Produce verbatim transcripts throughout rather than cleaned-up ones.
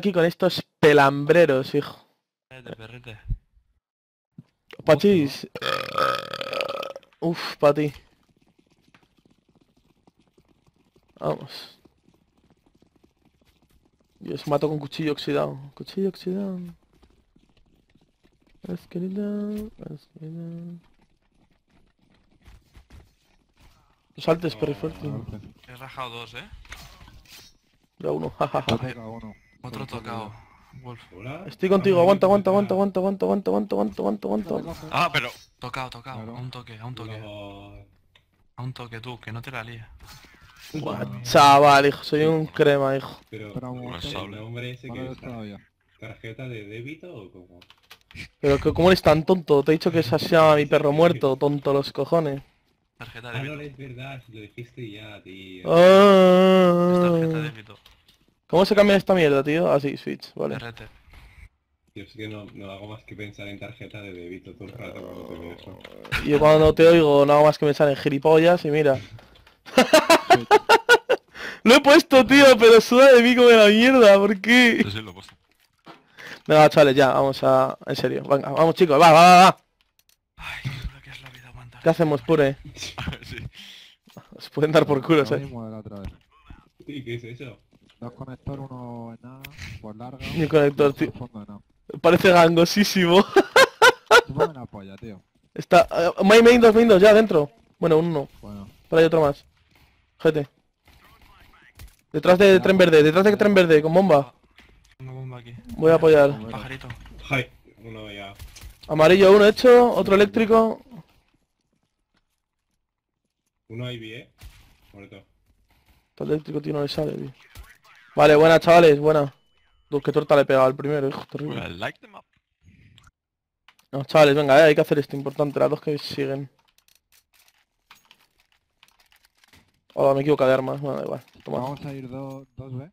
aquí con estos pelambreros, hijo. Perrete, perrete. Pachis. Uf, pa' ti. Vamos. Yo os mato con cuchillo oxidado. Cuchillo oxidado. Es querido, es querido. No saltes, perro fuerte. He rajado dos, eh. Ya uno, jajaja. Otro tocado. Wolf. Estoy contigo, aguanta, aguanta, aguanta, aguanta, aguanta, aguanta, aguanta, aguanta, aguanta. Ah, pero... Tocado, tocado, a un toque, a un toque. A un toque tú, que no te la líes. Buah, chaval, hijo, soy un crema, hijo. Pero, el hombre ese que usa tarjeta de débito o cómo. Pero que cómo eres tan tonto, te he dicho que se llama mi perro muerto, tonto los cojones. Tarjeta de débito. Ah, no, es verdad, lo dijiste ya, tío. Ah, es tarjeta de débito. ¿Cómo se cambia esta mierda, tío? Así, ah, Switch, vale. R T. Yo es que no, no hago más que pensar en tarjeta de débito todo el rato cuando te veo eso. Yo cuando te oigo no hago más que pensar en gilipollas y mira. Lo he puesto, tío, pero suda de mí como de la mierda, ¿por qué? Sí, sí, lo he puesto. Venga, chavales, ya, vamos a... En serio, venga, vamos chicos, va, va, va, va. Ay, qué dura que es la vida, aguanta. ¿Qué hacemos, pure? Sí. Se pueden dar por culo, ¿sabes? Sí, ¿qué es eso? Dos conectores, uno en nada, por largo... Ni conector, tío. Parece gangosísimo. Súpame una polla, tío. Está... Uh, main, main, dos, main, dos, ya, adentro. Bueno, uno. Bueno. Pero hay otro más. Gente. Detrás de tren verde, detrás de tren verde, con bomba. Tengo bomba aquí. Voy a apoyar. Pajarito. Ay, uno ya. Amarillo uno hecho, otro eléctrico. Uno I B, eh. Muerto. Este eléctrico, tío, no le sale, tío. Vale, buena, chavales, buena. Uf, qué torta le he pegado al primero, hijo, terrible. No, chavales, venga, eh, hay que hacer esto importante, las dos que siguen. Hola, me equivoco de armas, bueno, da igual. Toma. Vamos a ir dos, dos B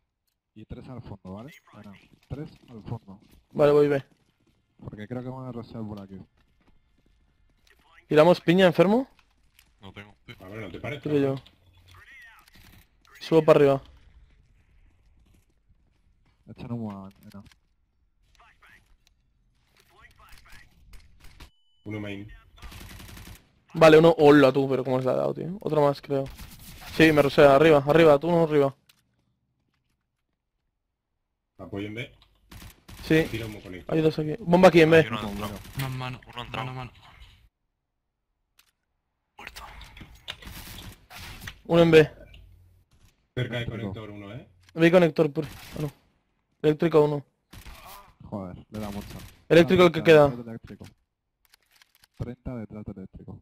y tres al fondo, ¿vale? Bueno, tres al fondo. Vale, voy B. Porque creo que van a rosar por aquí. ¿Tiramos piña, enfermo? No tengo. A ver, no te parece. Creo yo. Subo para arriba. Esta no mueve, no. Uno main. Vale, uno... Hola tú, pero cómo has dado, tío. Otro más, creo. Sí, me rusea, arriba, arriba, tú no, arriba. ¿Apoyo en B? Sí. Hay dos aquí. Bomba aquí en B. Uno en mano, uno en mano, uno en mano. Muerto. Uno en B. Cerca de conector uno, eh. B conector, por... Ah, no. Eléctrico uno. Joder, le da mucho. Eléctrico el que queda. treinta detrás de eléctrico.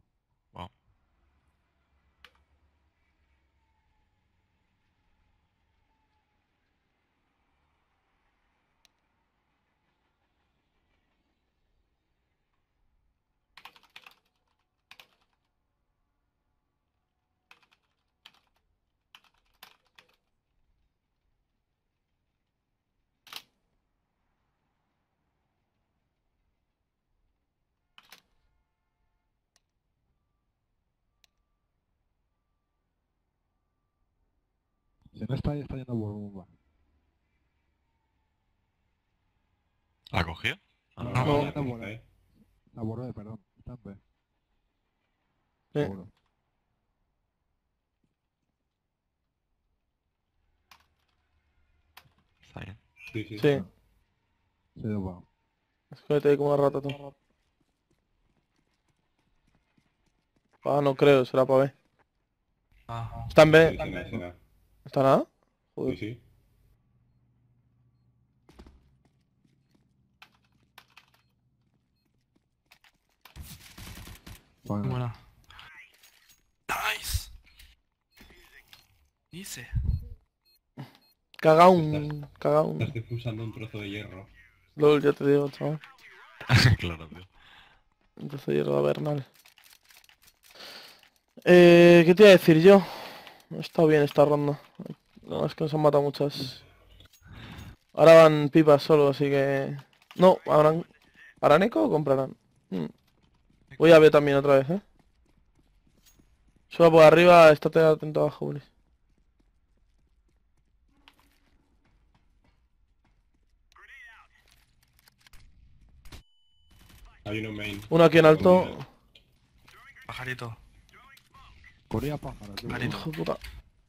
Si no está, está yendo por bomba. ¿La cogí? Ah, no, no, está por ahí. La borré, perdón. Está en B. Eh. ¿Está bien? Sí, sí. Sí. Sí, lo pago. Escúchate ahí como una rata, tú. Ah, no creo, será para B. Ajá. Está en B. Sí, sí, sí, sí, sí. ¿No está nada? Joder. Sí, sí. Bueno. Buena. Nice. Dice. Caga un... Caga un... Estás defusando un trozo de hierro. LOL, ya te digo, chaval. Claro, tío. Un trozo de hierro avernal. Eh... ¿Qué te iba a decir yo? No está bien esta ronda. No, es que nos han matado muchas. Ahora van pipas solo, así que... No, ¿habrán... ¿harán eco o comprarán? Hmm. Voy a ver también otra vez, eh. Suba por arriba, estate atento abajo, Boris. Hay uno main. Uno aquí en alto. Pajarito. Corea pájaro. Pajarito. Hijo de puta.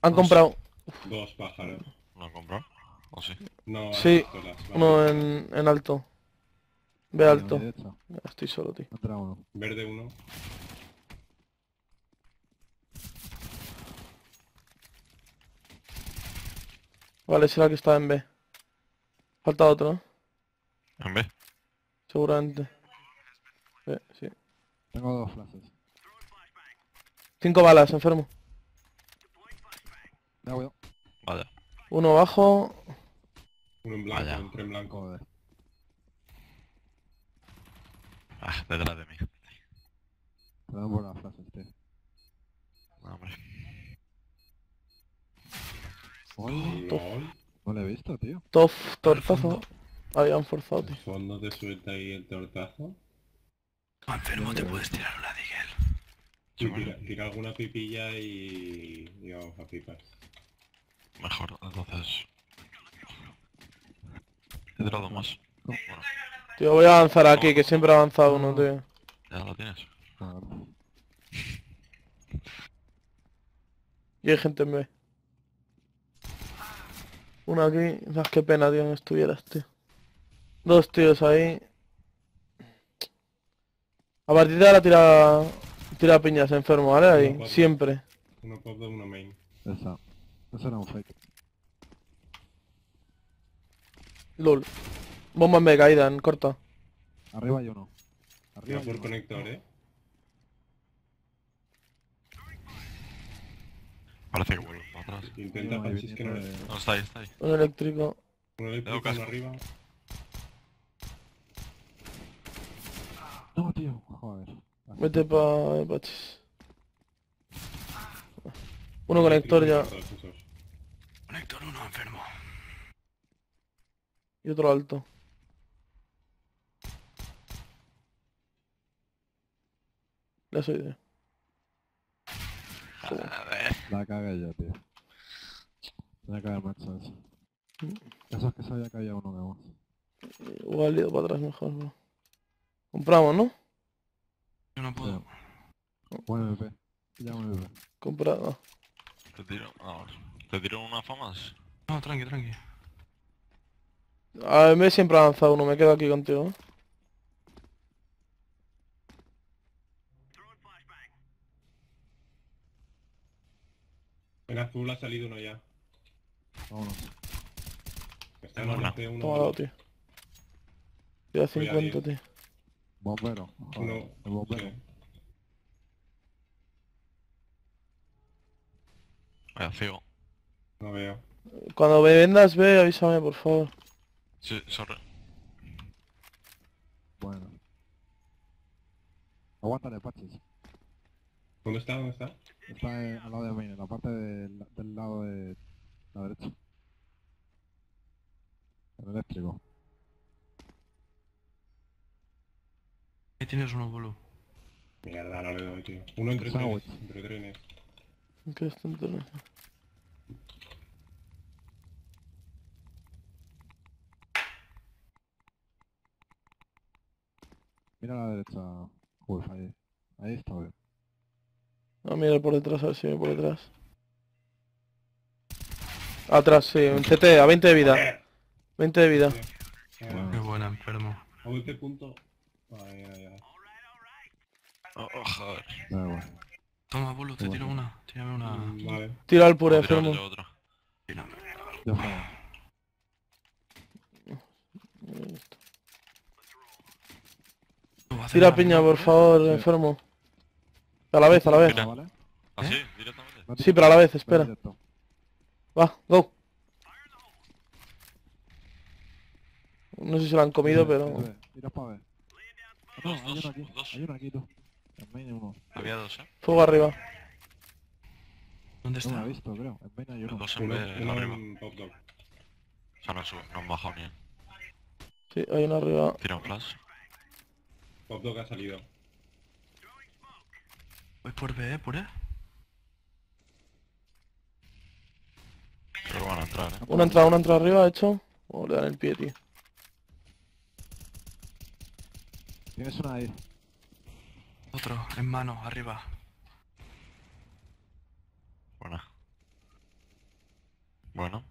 Han dos. comprado. Dos pájaros. ¿No han comprado? ¿O sí? No, sí. Las, uno en, en alto. Ve alto. Ya estoy solo, tío. Uno. Verde uno. Vale, será que está en B. Falta otro, ¿no? ¿En B? Seguramente. Sí, sí. Tengo dos flashes. Cinco balas, enfermo. Ya voy. Vale. Uno abajo. Uno en blanco, vaya. Otro en blanco, joder. Ah, detrás de mí. Te dan por las flashes, tío. No, hombre. Oye, oh, no lo he visto, tío. Tof, tortazo. Habían forzado, tío. ¿El fondo te suelta ahí el tortazo? Enfermo, te puedes tirar una digel. Sí, tira, tira alguna pipilla y... y vamos a pipar. Mejor, entonces... He tirado más. Bueno. Tío, voy a avanzar aquí, que siempre ha avanzado uno, tío. Ya lo tienes. Y hay gente en B. Una aquí, las que pena, tío, no estuvieras, tío. Dos tíos ahí. A partir de ahora tira... Tira piñas, enfermo, ¿vale? Ahí, uno siempre. Uno pop de uno main. Esa. Eso era un fake. Lol. Bomba en B, caída, en corta. Arriba yo no. Arriba por conector, no. eh. Parece que vuelvo para atrás. Intenta, Francis, que no le... No, está ahí, está ahí. Un eléctrico. Un eléctrico, uno arriba. No, tío. Joder. Vete pa... Pachis. Uno conector ya. Conector uno, enfermo. Y otro alto. Ya soy de... A ver. La caga ya, tío. La caga el macho eso. Eso es que se había caído uno de más. Igual he ido para atrás mejor, bro. Compramos, ¿no? Yo no puedo. Bueno, M P. Ya me veo. Comprado. Te tiro. Ah, te tiro una famas. No, tranqui, tranqui. A M P siempre ha avanzado uno, me quedo aquí contigo, ¿eh? En azul ha salido uno ya. Vámonos. Está en la uno. Tomado, tío. Tío, cincuenta, tío. Bombero. No. El bombero. Vaya, ciego. No veo. Cuando me vendas, ve, avísame, por favor. Sí, sorry. Bueno. Aguántale, Pachis. ¿Dónde está? ¿Dónde está? Está eh, al lado de main, en la parte de, del lado de la derecha. El eléctrico. Ahí tienes uno, boludo. Mierda, no le doy, tío. Uno entre trenes, entre trenes. ¿Qué es tan trenes? Mira a la derecha, Wolf, ahí. Ahí está, bien. No, mira por detrás, a ver si viene por detrás. Atrás, sí, un C T, a veinte de vida. veinte de vida. Bueno. Qué buena, enfermo. A veinte puntos. Ay, ay, ay. Oh, oh, joder. Vale, bueno. Toma, boludo, te tiro bueno. una. Tírame una. Mm, vale. Tira al puré, enfermo. Tírame. Ya fue. Tira piña, por favor, sí. enfermo. A la vez, a la vez. ¿Vale? ¿Ah, sí? Directamente. Sí, pero a la vez, espera. Va, go. No sé si lo han comido, pero... Tira para ver. No, hay uno aquí, hay uno aquí, tú. En main hay uno. Había dos, eh. Fuego arriba. ¿Dónde está? No lo he visto, creo. En main hay uno. Dos en B, arriba. O sea, no sube, no han bajado ni él. Sí, hay uno arriba. Tira un flash. Pop Dog ha salido. Voy por B, ¿eh? ¿Por E? Pero van a entrar, ¿eh? Una entrada, una entrada arriba, hecho. O le dan el pie, tío. Tienes una ahí. Otro, en mano, arriba. Buena. Bueno.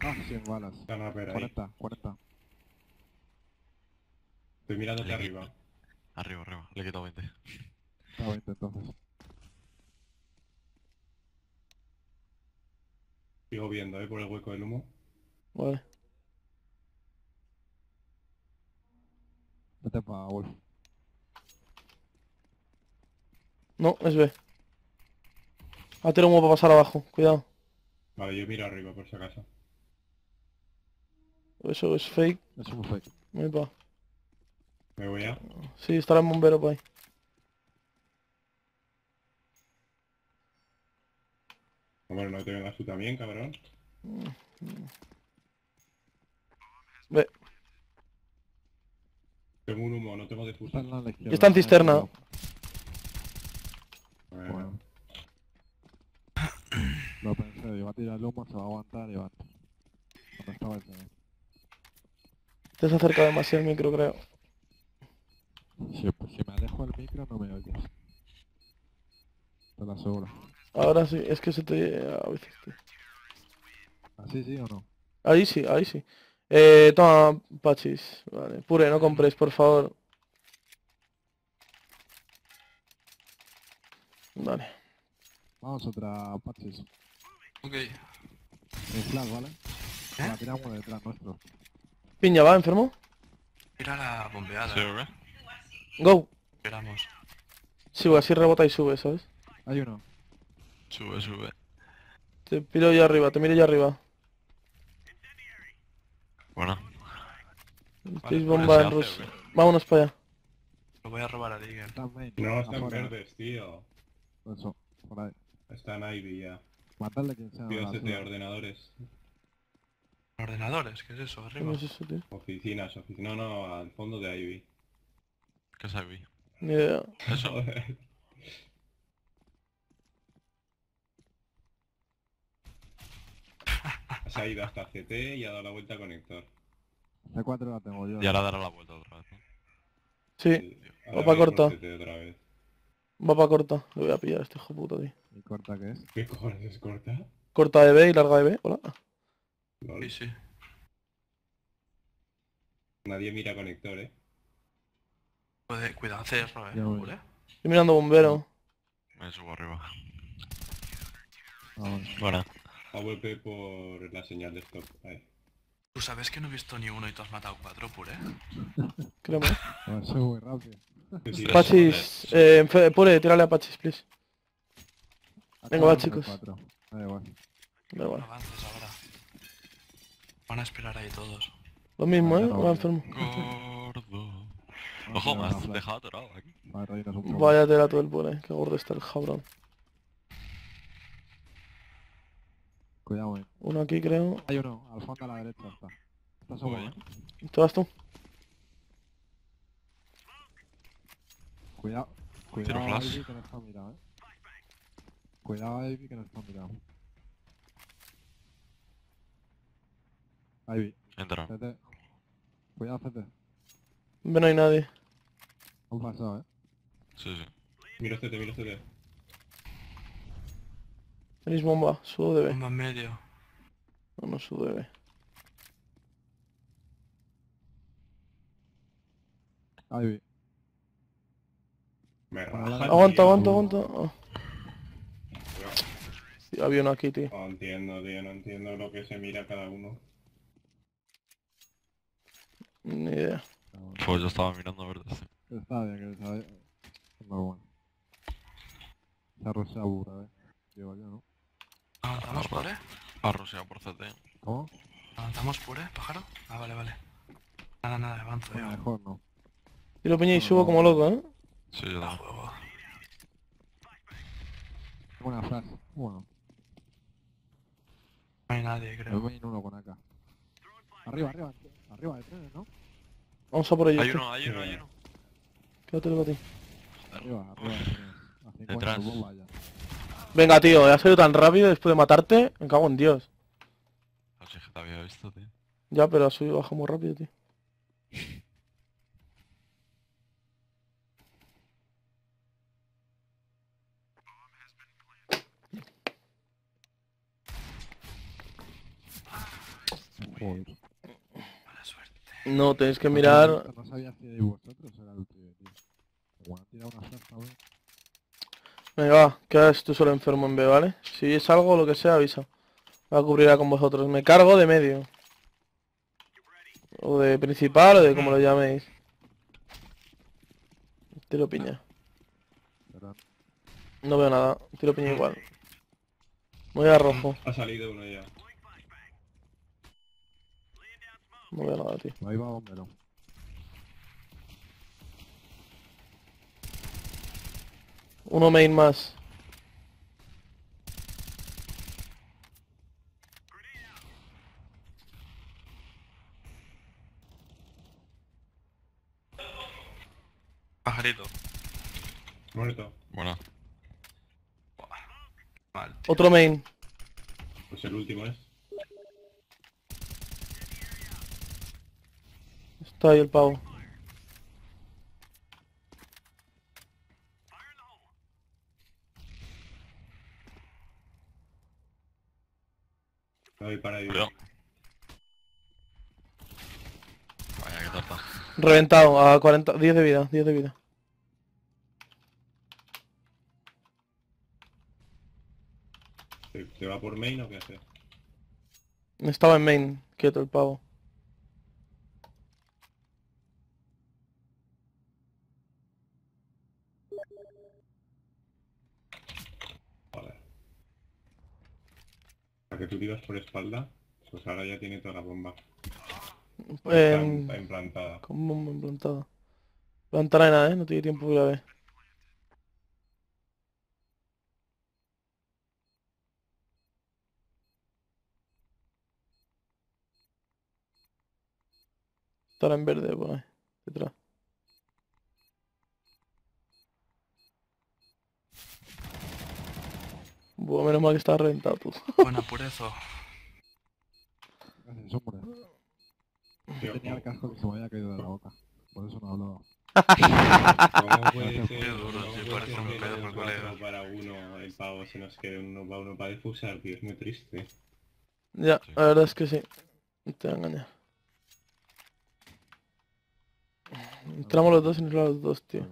Ah, cien balas. cuarenta, cuarenta. Estoy mirando hacia arriba. Arriba, arriba. Le he quitado veinte. Está veinte entonces. Sigo viendo, eh, por el hueco del humo. Vale. Vete para Wolf. No, es B. Ah, tiene humo para pasar abajo, cuidado. Vale, yo miro arriba por si acaso. Eso es fake. Eso es fake. Muy pa. ¿Me voy a? Sí, estará el bombero por ahí. Bueno, no te vengas tú también, cabrón. Ve. Tengo un humo, no tengo difusa. Está en cisterna. Bueno. No pensé, iba a tirar el humo, se va a aguantar y va. No estaba el señor. Te has acercado demasiado el micro, creo. Si, pues, si me alejo del micro no me oyes. Te lo aseguro. Ahora sí, es que se te... a veces te... ¿Así sí o no? Ahí sí, ahí sí. Eh, toma, Pachis. Vale. Pure, no compréis, por favor. Vale. Vamos otra, Pachis. Ok. El flash, ¿vale? ¿Eh? La tiramos detrás nuestro. Piña, ¿va? ¿Enfermo? Tira la bombeada. Sí, ¿verdad? Go. Esperamos. Sí, así rebota y sube, ¿sabes? Hay uno. Sube, sube. Te piro yo arriba, te miro yo arriba. Bueno. Vale, bomba en ruso. Vámonos para allá. Lo voy a robar a Liga. No, están verdes, tío. Eso, por ahí. Están ahí, Villa. Matarle quien sea. Tío, es de ordenadores. ¿Ordenadores? ¿Qué es eso? ¿Arriba? ¿Qué es eso, tío? Oficinas, oficinas. No, no, al fondo de Ivy. ¿Qué es Ivy? Ni idea. Eso. Se ha ido hasta C T y ha dado la vuelta al conector. C cuatro la tengo yo. Y ahora dará la vuelta otra vez, ¿no? Sí. Va para corta. Va para corta. Le voy a pillar a este hijo puto, tío. ¿Y corta qué es? ¿Qué cojones es corta? Corta de B y larga de B. Hola. Sí, sí. Nadie mira conector, eh. Puede, cuidado, cerro, eh. ¿Vale? Estoy mirando bombero. Me subo arriba. Vamos. Bueno. A W P por la señal de stop. Ahí. Tú sabes que no he visto ni uno y tú has matado cuatro, Pure. Creo que... Eso es muy rápido. Pachis, eh, Pure, tírale a Pachis, please. Venga, va, chicos. Da igual. Da igual. Avances ahora. Van a esperar ahí todos. Lo mismo, eh. Va enfermo. Gordo. Ojo, me has dejado atorado aquí. Vaya tela todo el Pure, que gordo está el jabrón. Cuidado, eh. Uno aquí, creo. Hay uno, al fondo a la derecha está. Está seguro, eh. ¿Te vas tú? Cuidado. Cuidado, Ivy, que no está mirado, eh. Cuidado, Ivy, que no está mirado. Ivy. Entra. C T. Cuidado, C T. No hay nadie. Han pasado, eh. Sí, sí. Mira C T, mira C T. Tenéis bomba, sudo de B. Bomba en medio. No, no sudo de B. Ahí vi. Me relaja, aguanta, aguanta, aguanta, aguanta. Oh. Había uno aquí, tío. No entiendo, tío, no entiendo lo que se mira cada uno. Ni idea. Pues yo estaba mirando verde. Está bien, que está bien. No, bueno. Se ha roseado burra, eh. Lleva ya, ¿no? ¿Avanzamos, Pure? Ha roseado por C T. ¿Cómo? ¿Avanzamos, Pure, pájaro? Ah, vale, vale. Nada, nada, avanzo ya. Mejor no. Tiro piña y subo como loco, ¿eh? Sí, yo la juego. Buena frase, bueno. No hay nadie, creo. Me voy en uno con acá. Arriba, arriba, arriba de trenes, ¿no? Vamos a por ellos. Hay uno, hay uno, hay uno. Quédate lo para ti. Arriba, arriba de trenes. A cincuenta, vos vaya. Venga, tío, has salido tan rápido después de matarte, me cago en Dios. No sé que te había visto, tío. Ya, pero has subido bajo muy rápido, tío. No, tenéis que mirar... No sabía si de vosotros era el tío, tío. Bueno, tira una salsa, a ver. Venga, va, quedas tú solo enfermo en B, ¿vale? Si es algo o lo que sea, avisa. Va a cubrirá con vosotros. Me cargo de medio. O de principal, o de como lo llaméis. Tiro piña. No veo nada. Tiro piña igual. Voy a rojo. Ha salido uno ya. No veo nada, tío. Ahí va bombero. Uno main más. Pajarito. Muerto. Bueno. Mal, otro main. Pues el último es. Está ahí el pavo. Voy para ahí. Vaya, qué tapa. Reventado, a cuarenta, diez de vida, diez de vida. ¿Se va por main o qué hace? Estaba en main, quieto el pavo. Que tú tiras por espalda, pues ahora ya tiene toda la bomba. Eh, está implantada. Con bomba implantada. Plantará en nada, eh, no tiene tiempo de ver. Estará en verde por ahí, detrás. Buah, menos mal que está reventado tú. Buena por eso. Eso por eso. Yo tenía el casco que se me había caído de la boca. Por eso no hablaba. ¿Cómo puede ser? Qué duro, tío. Parece un pedo por colega. Para uno el pavo, si nos queda uno para uno para difusar, tío. Es muy triste. Ya, la verdad es que sí. Te voy a engañar. Entramos los dos y nos vamos los dos, tío.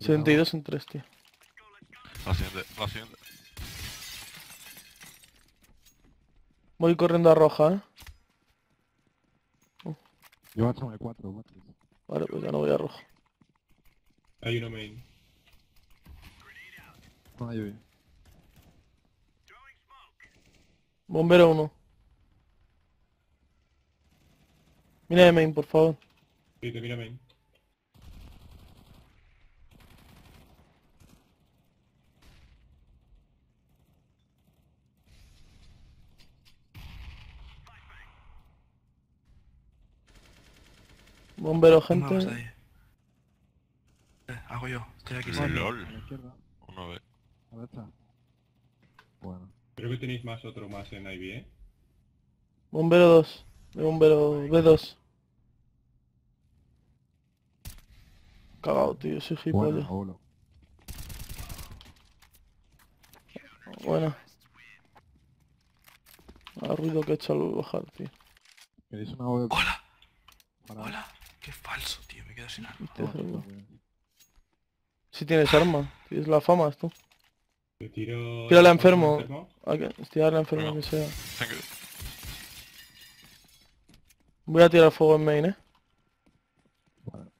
setenta y dos en tres, tío. La siguiente, la siguiente. Voy corriendo a roja, eh. Uh. Yo voy a cuatro, cuatro. Vale, pues ya no voy a roja. Hay uno main. No hay uno. Bombero uno. Mira de main, por favor. Sí, te mira main. Bombero, gente. Eh, hago yo, estoy aquí. Vale. LOL. Uno ve. A ver, está. Bueno. Creo que tenéis más otro más en I B, eh. Bombero dos. Bombero B dos. Cagado, tío, soy gilipollas. Bueno. Bueno. Ha ruido que he hecho al bajar, tío. ¿Queréis una O? ¡Hola! Para... ¡Hola! Qué falso, tío, me quedo sin arma. Si tienes arma, tienes la fama, tú. Te tiro... Tírala enfermo. Tírala enfermo, que sea. Voy a tirar fuego en main, eh. Vale.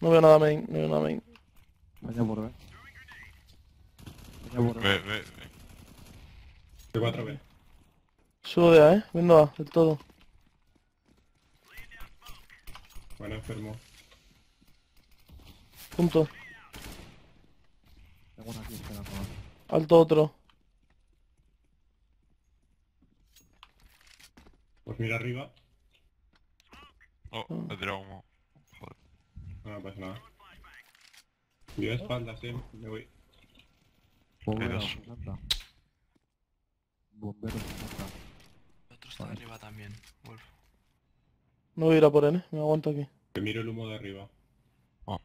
No veo nada main, no veo nada main. Vaya por B. Vaya por B. B, B. cuatro B. Subo de A, eh, viendo A, del todo. Bueno, enfermo. Punto. Tengo una aquí esperando. Alto otro. Pues mira arriba. Oh, ah. Me he tirado humo. Joder. No, no pasa nada. Yo de espaldas, eh, me voy. Bombero, sesenta. Bombero, sesenta. Está arriba también, Wolf. No voy a ir a por él, ¿eh? Me aguanto aquí. Te miro el humo de arriba. Oh.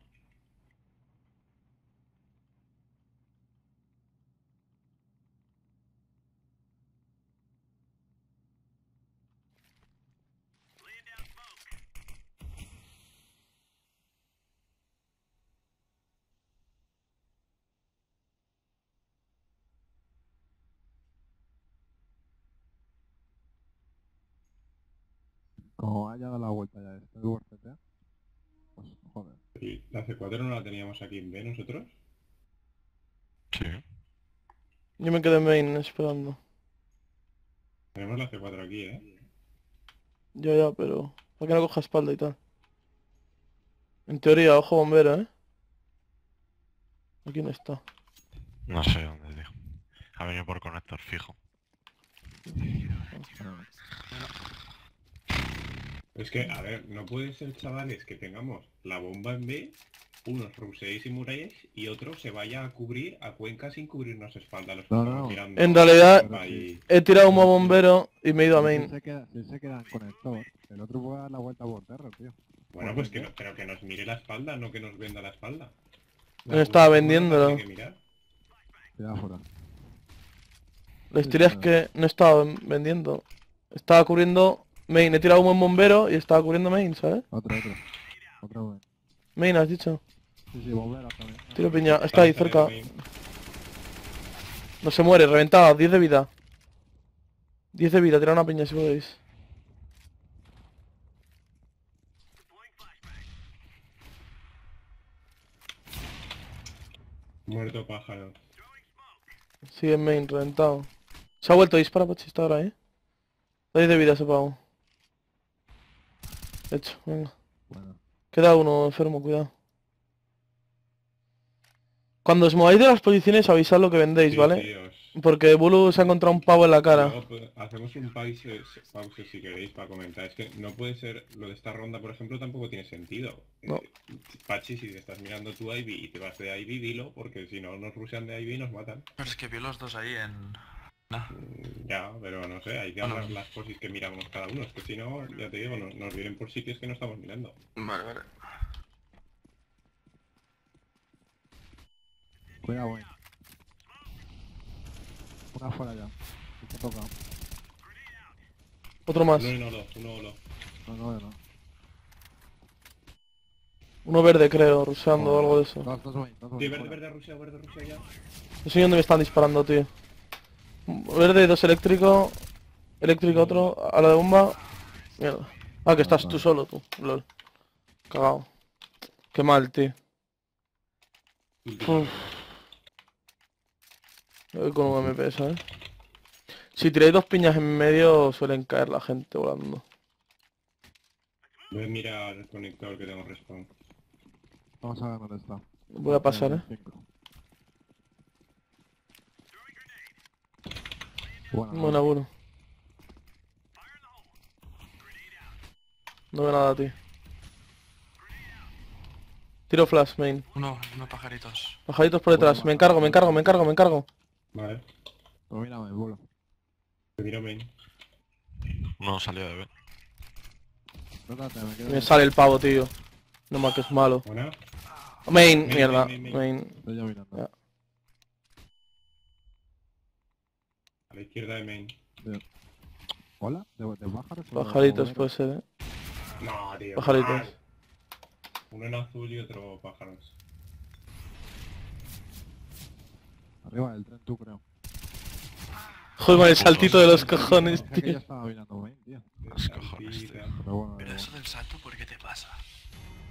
Como haya dado la vuelta ya esto de U R C T, pues joder. ¿Y la C cuatro no la teníamos aquí en B nosotros? Sí. Yo me quedé en main esperando. Tenemos la C cuatro aquí, eh. Ya, ya, pero... ¿Para qué no coja espalda y tal? En teoría, ojo bombera, eh. ¿A quién está? No sé dónde, tío. Ha venido por conector fijo. Es que, a ver, no puede ser, chavales, que tengamos la bomba en B, unos ruseéis y murallas, y otro se vaya a cubrir a Cuenca sin cubrirnos espalda. Los no, no. Tirando en realidad, y... he tirado humo bombero y me he ido a main. Si se quedan queda conector, el otro puede dar la vuelta por terra, tío. Bueno, pues que, no, pero que nos mire la espalda, no que nos venda la espalda. La no estaba vendiéndolo. La historia es que no estaba vendiendo. Estaba cubriendo... Main, he tirado humo en bombero y estaba cubriendo main, ¿sabes? Otro, otro. Otro main, has dicho. Sí, sí, bombero también. Tiro piña, está ahí cerca. No se muere, reventado, diez de vida. diez de vida, tira una piña si podéis. Muerto pájaro. Sigue en main, reventado. Se ha vuelto a disparar pachista ahora, eh. diez de vida se pavo. Hecho, venga. Bueno. Queda uno enfermo, cuidado. Cuando os mováis de las posiciones avisad lo que vendéis, sí, ¿vale? Tíos. Porque Bulu se ha encontrado un pavo en la cara. Luego, hacemos un pause, pause si queréis para comentar. Es que no puede ser, lo de esta ronda por ejemplo tampoco tiene sentido. No. Pachi, si te estás mirando tu I V y te vas de I V, dilo, porque si no nos rushean de I V y nos matan. Pero es que vio los dos ahí en... Nah. Ya, pero no sé, hay que hablar bueno. Las posis que miramos cada uno, es que si no, ya te digo, nos, nos vienen por sitios que no estamos mirando. Vale, vale. Cuidado, güey. Una fuera ya. Te toca. Otro más. Uno en oro, uno oro. No, no, no. Uno verde, creo, ruseando o algo de eso. Dos, dos, güey, dos, güey. Sí, verde, verde, ruseo, verde, ruseo ya. No sé dónde me están disparando, tío. Verde, dos eléctrico. Eléctrico otro, a la de bomba. Mierda. Ah, que estás tú solo, tú. Lol. Cagado. Qué mal, tío. Uf. Voy con un M P, ¿sabes? Si tiráis dos piñas en medio suelen caer la gente volando. Voy a mirar el conector que tengo respawn. Vamos a ver dónde está. Voy a pasar, eh. Bueno, bueno, bueno. No veo nada, tío. Tiro flash, main. Uno, unos pajaritos. Pajaritos por detrás. Bueno, me encargo, me encargo, me encargo, me encargo. Vale. Pues mira, me vuelo. Te tiro main. No, salió de B. Rótate, me quedo. Me sale el pavo, tío. No más que es malo. Bueno. Main, main, mierda. Main. main, main. main. Estoy ya mirando. Ya. A la izquierda de main. ¿Hola? ¿De, de pájaros? Pajaritos puede ser, eh. No, tío. Pajaritos. Mal. Uno en azul y otro pájaros. Arriba del tren, tú creo. Joder, con el saltito de los cojones, tío. Yo estaba mirando main, tío. Los cojones, tío. Pero, bueno, Pero eso del salto, ¿por qué te pasa?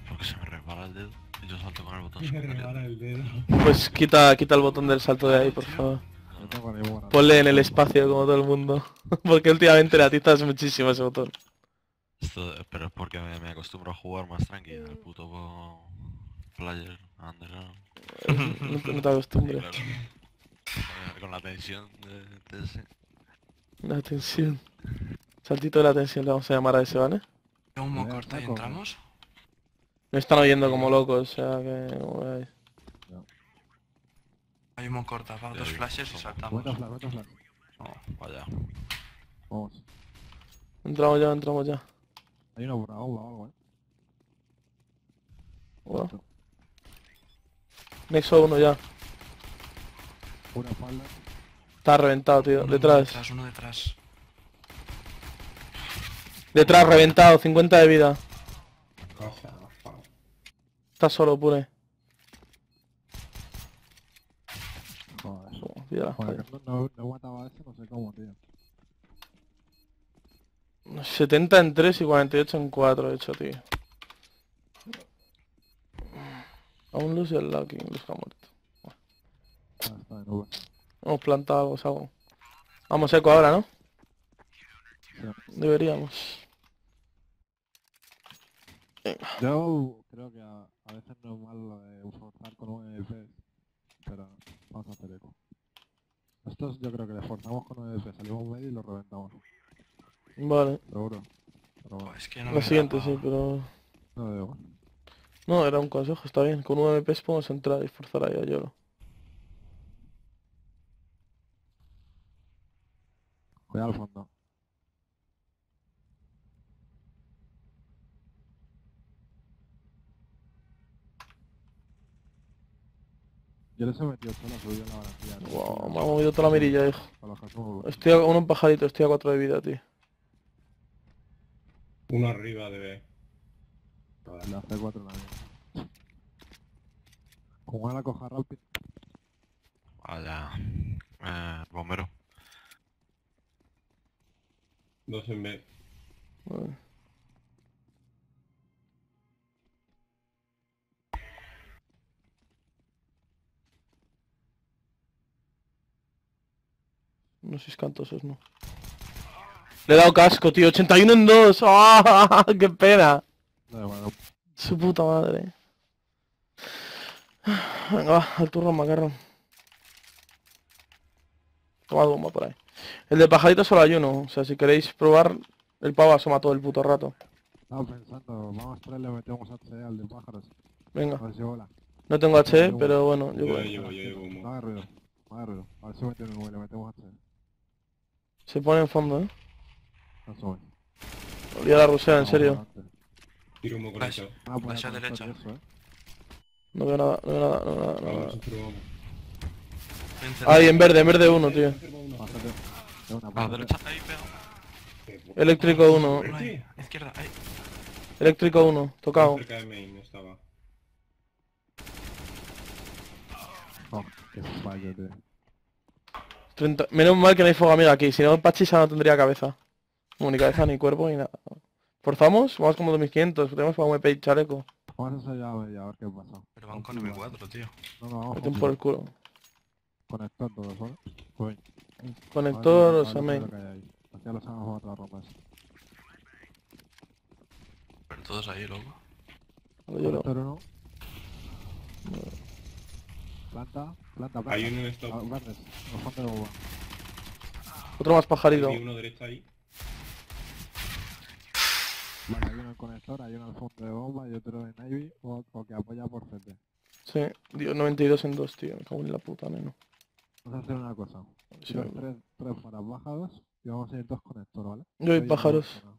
Porque se me resbala el dedo y yo salto con el botón. Se me resbala el dedo. Pues quita, quita el botón del salto de ahí, por favor. Ponle en el espacio como todo el mundo. Porque últimamente la titas muchísimo ese botón. Esto, pero es porque me, me acostumbro a jugar más tranquilo. El puto player underground. No, no te acostumbres. Claro, con la tensión de, de ese. La tensión. Saltito de la tensión le vamos a llamar a ese, ¿vale? Humo corta y entramos. Me están oyendo como locos, o sea que... Hay un corta, va, dos flashes y saltamos. Buena flash, buena flash. No, vaya. Vamos. Entramos ya, entramos ya. Hay una burra, o algo, eh. Hola. Nexo uno ya. Una espalda. Está reventado, tío. Uno, detrás. Uno detrás, uno detrás. Detrás, reventado, cincuenta de vida. Está solo, pure. Tío, bueno, no, no, no aguantaba eso, no sé cómo, tío. setenta en tres y cuarenta y ocho en cuatro he hecho, tío. Aún Luz y el Lucky, Luz que ha muerto. Bueno. Hemos plantado algo, salgo. Vamos eco ahora, ¿no? Deberíamos. Yo creo que a, a veces no es malo eh, forzar con un E D P, pero vamos a hacer eco. Estos yo creo que le forzamos con un E D P, salimos medio y lo reventamos. Vale. Seguro. Pero bueno. Pues es que no lo siguiente sí, pero... No lo digo. No, era un consejo, está bien. Con un E D P podemos entrar y forzar ahí a Yolo. Cuidado al fondo. Yo les he metido solo, subí en la barandilla. Wow, me ha movido toda la mirilla, hijo. Estoy a uno en pajarito, estoy a cuatro de vida, tío. Uno arriba de... La C cuatro la vida. Como a la coja rápido. Hola. Eh, bombero. Dos en B. Vale. No sois cantosos, no. Le he dado casco, tío. ochenta y uno en dos. ¡Ah! ¡Qué pena! No, bueno. Su puta madre. Venga, va. Al turno, macarrón. Toma bomba por ahí. El de pajarito solo hay uno. O sea, si queréis probar, el pavo asoma todo el puto rato. Estaba pensando, vamos a traerle, metemos H E al de pájaros. Venga. A ver si bola. No tengo H E, pero bueno. Yo, yo llevo, yo llevo. No hagas ruido. No hagas ruido. A ver si meten el huevo, le metemos H E. Se pone en fondo, ¿eh? No sube. Olía la rusea, en serio. Tiro un moco hecho. Vaya derecha. No veo nada, no veo nada, no veo nada. Vamos, vamos. Ahí, en verde, en verde uno, tío. A derecha, ahí, pegado. Eléctrico uno. Izquierda, ahí. Eléctrico uno, tocado. Cerca de main, no estaba. Oh, qué fallo, tío. treinta... Menos mal que no hay fogamera aquí, si no Pachisa no tendría cabeza. No, ni cabeza, ni cuerpo, ni nada. ¿Forzamos? Vamos como dos mil quinientos, tenemos para M P y chaleco. Vamos a ensayar a ver qué pasa. Pero van con M cuatro, tío. No, no, vamos. Meten por el culo. Conector todos, ¿vale? Uy. Conector, o sea, main. Hacia las amas vamos a ropas. Pero todos ahí, loco. Conector uno. Planta, planta, planta. Hay uno en stop. Ah, verdes. Bastante de boba. Otro más pajarito. Hay uno derecha ahí. Vale, hay uno en conector, hay uno al fondo de bomba y otro en Ivy o, o que apoya por frente. Sí, Dios, noventa y dos en dos, tío, me cago en la puta, neno. Vamos a hacer una cosa. Sí, no. tres, tres para bajados y vamos a ir dos conector, ¿vale? Yo y pájaros. No.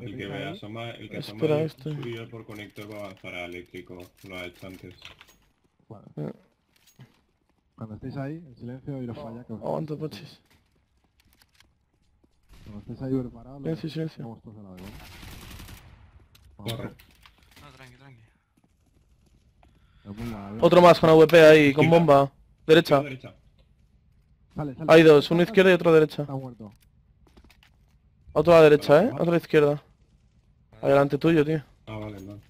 El, el que vea asoma, el que asoma el este. Subido por conector va a avanzar a eléctrico, lo ha hecho antes. Vale. Eh. Cuando estéis ahí, en silencio y los falla que os... Aguanta, Pachis. Cuando estéis ahí preparados, lo silencio, silencio. Vamos todos a la vez, ¿vale? Corre. No, tranqui, tranqui. Otro más con A W P ahí, con bomba. Derecha. Sale, sale. Hay dos, uno izquierda y otro derecha. Está muerto. Otro a la derecha, eh. Otro izquierda. Ahí delante tuyo, tío. Ah, vale, vale.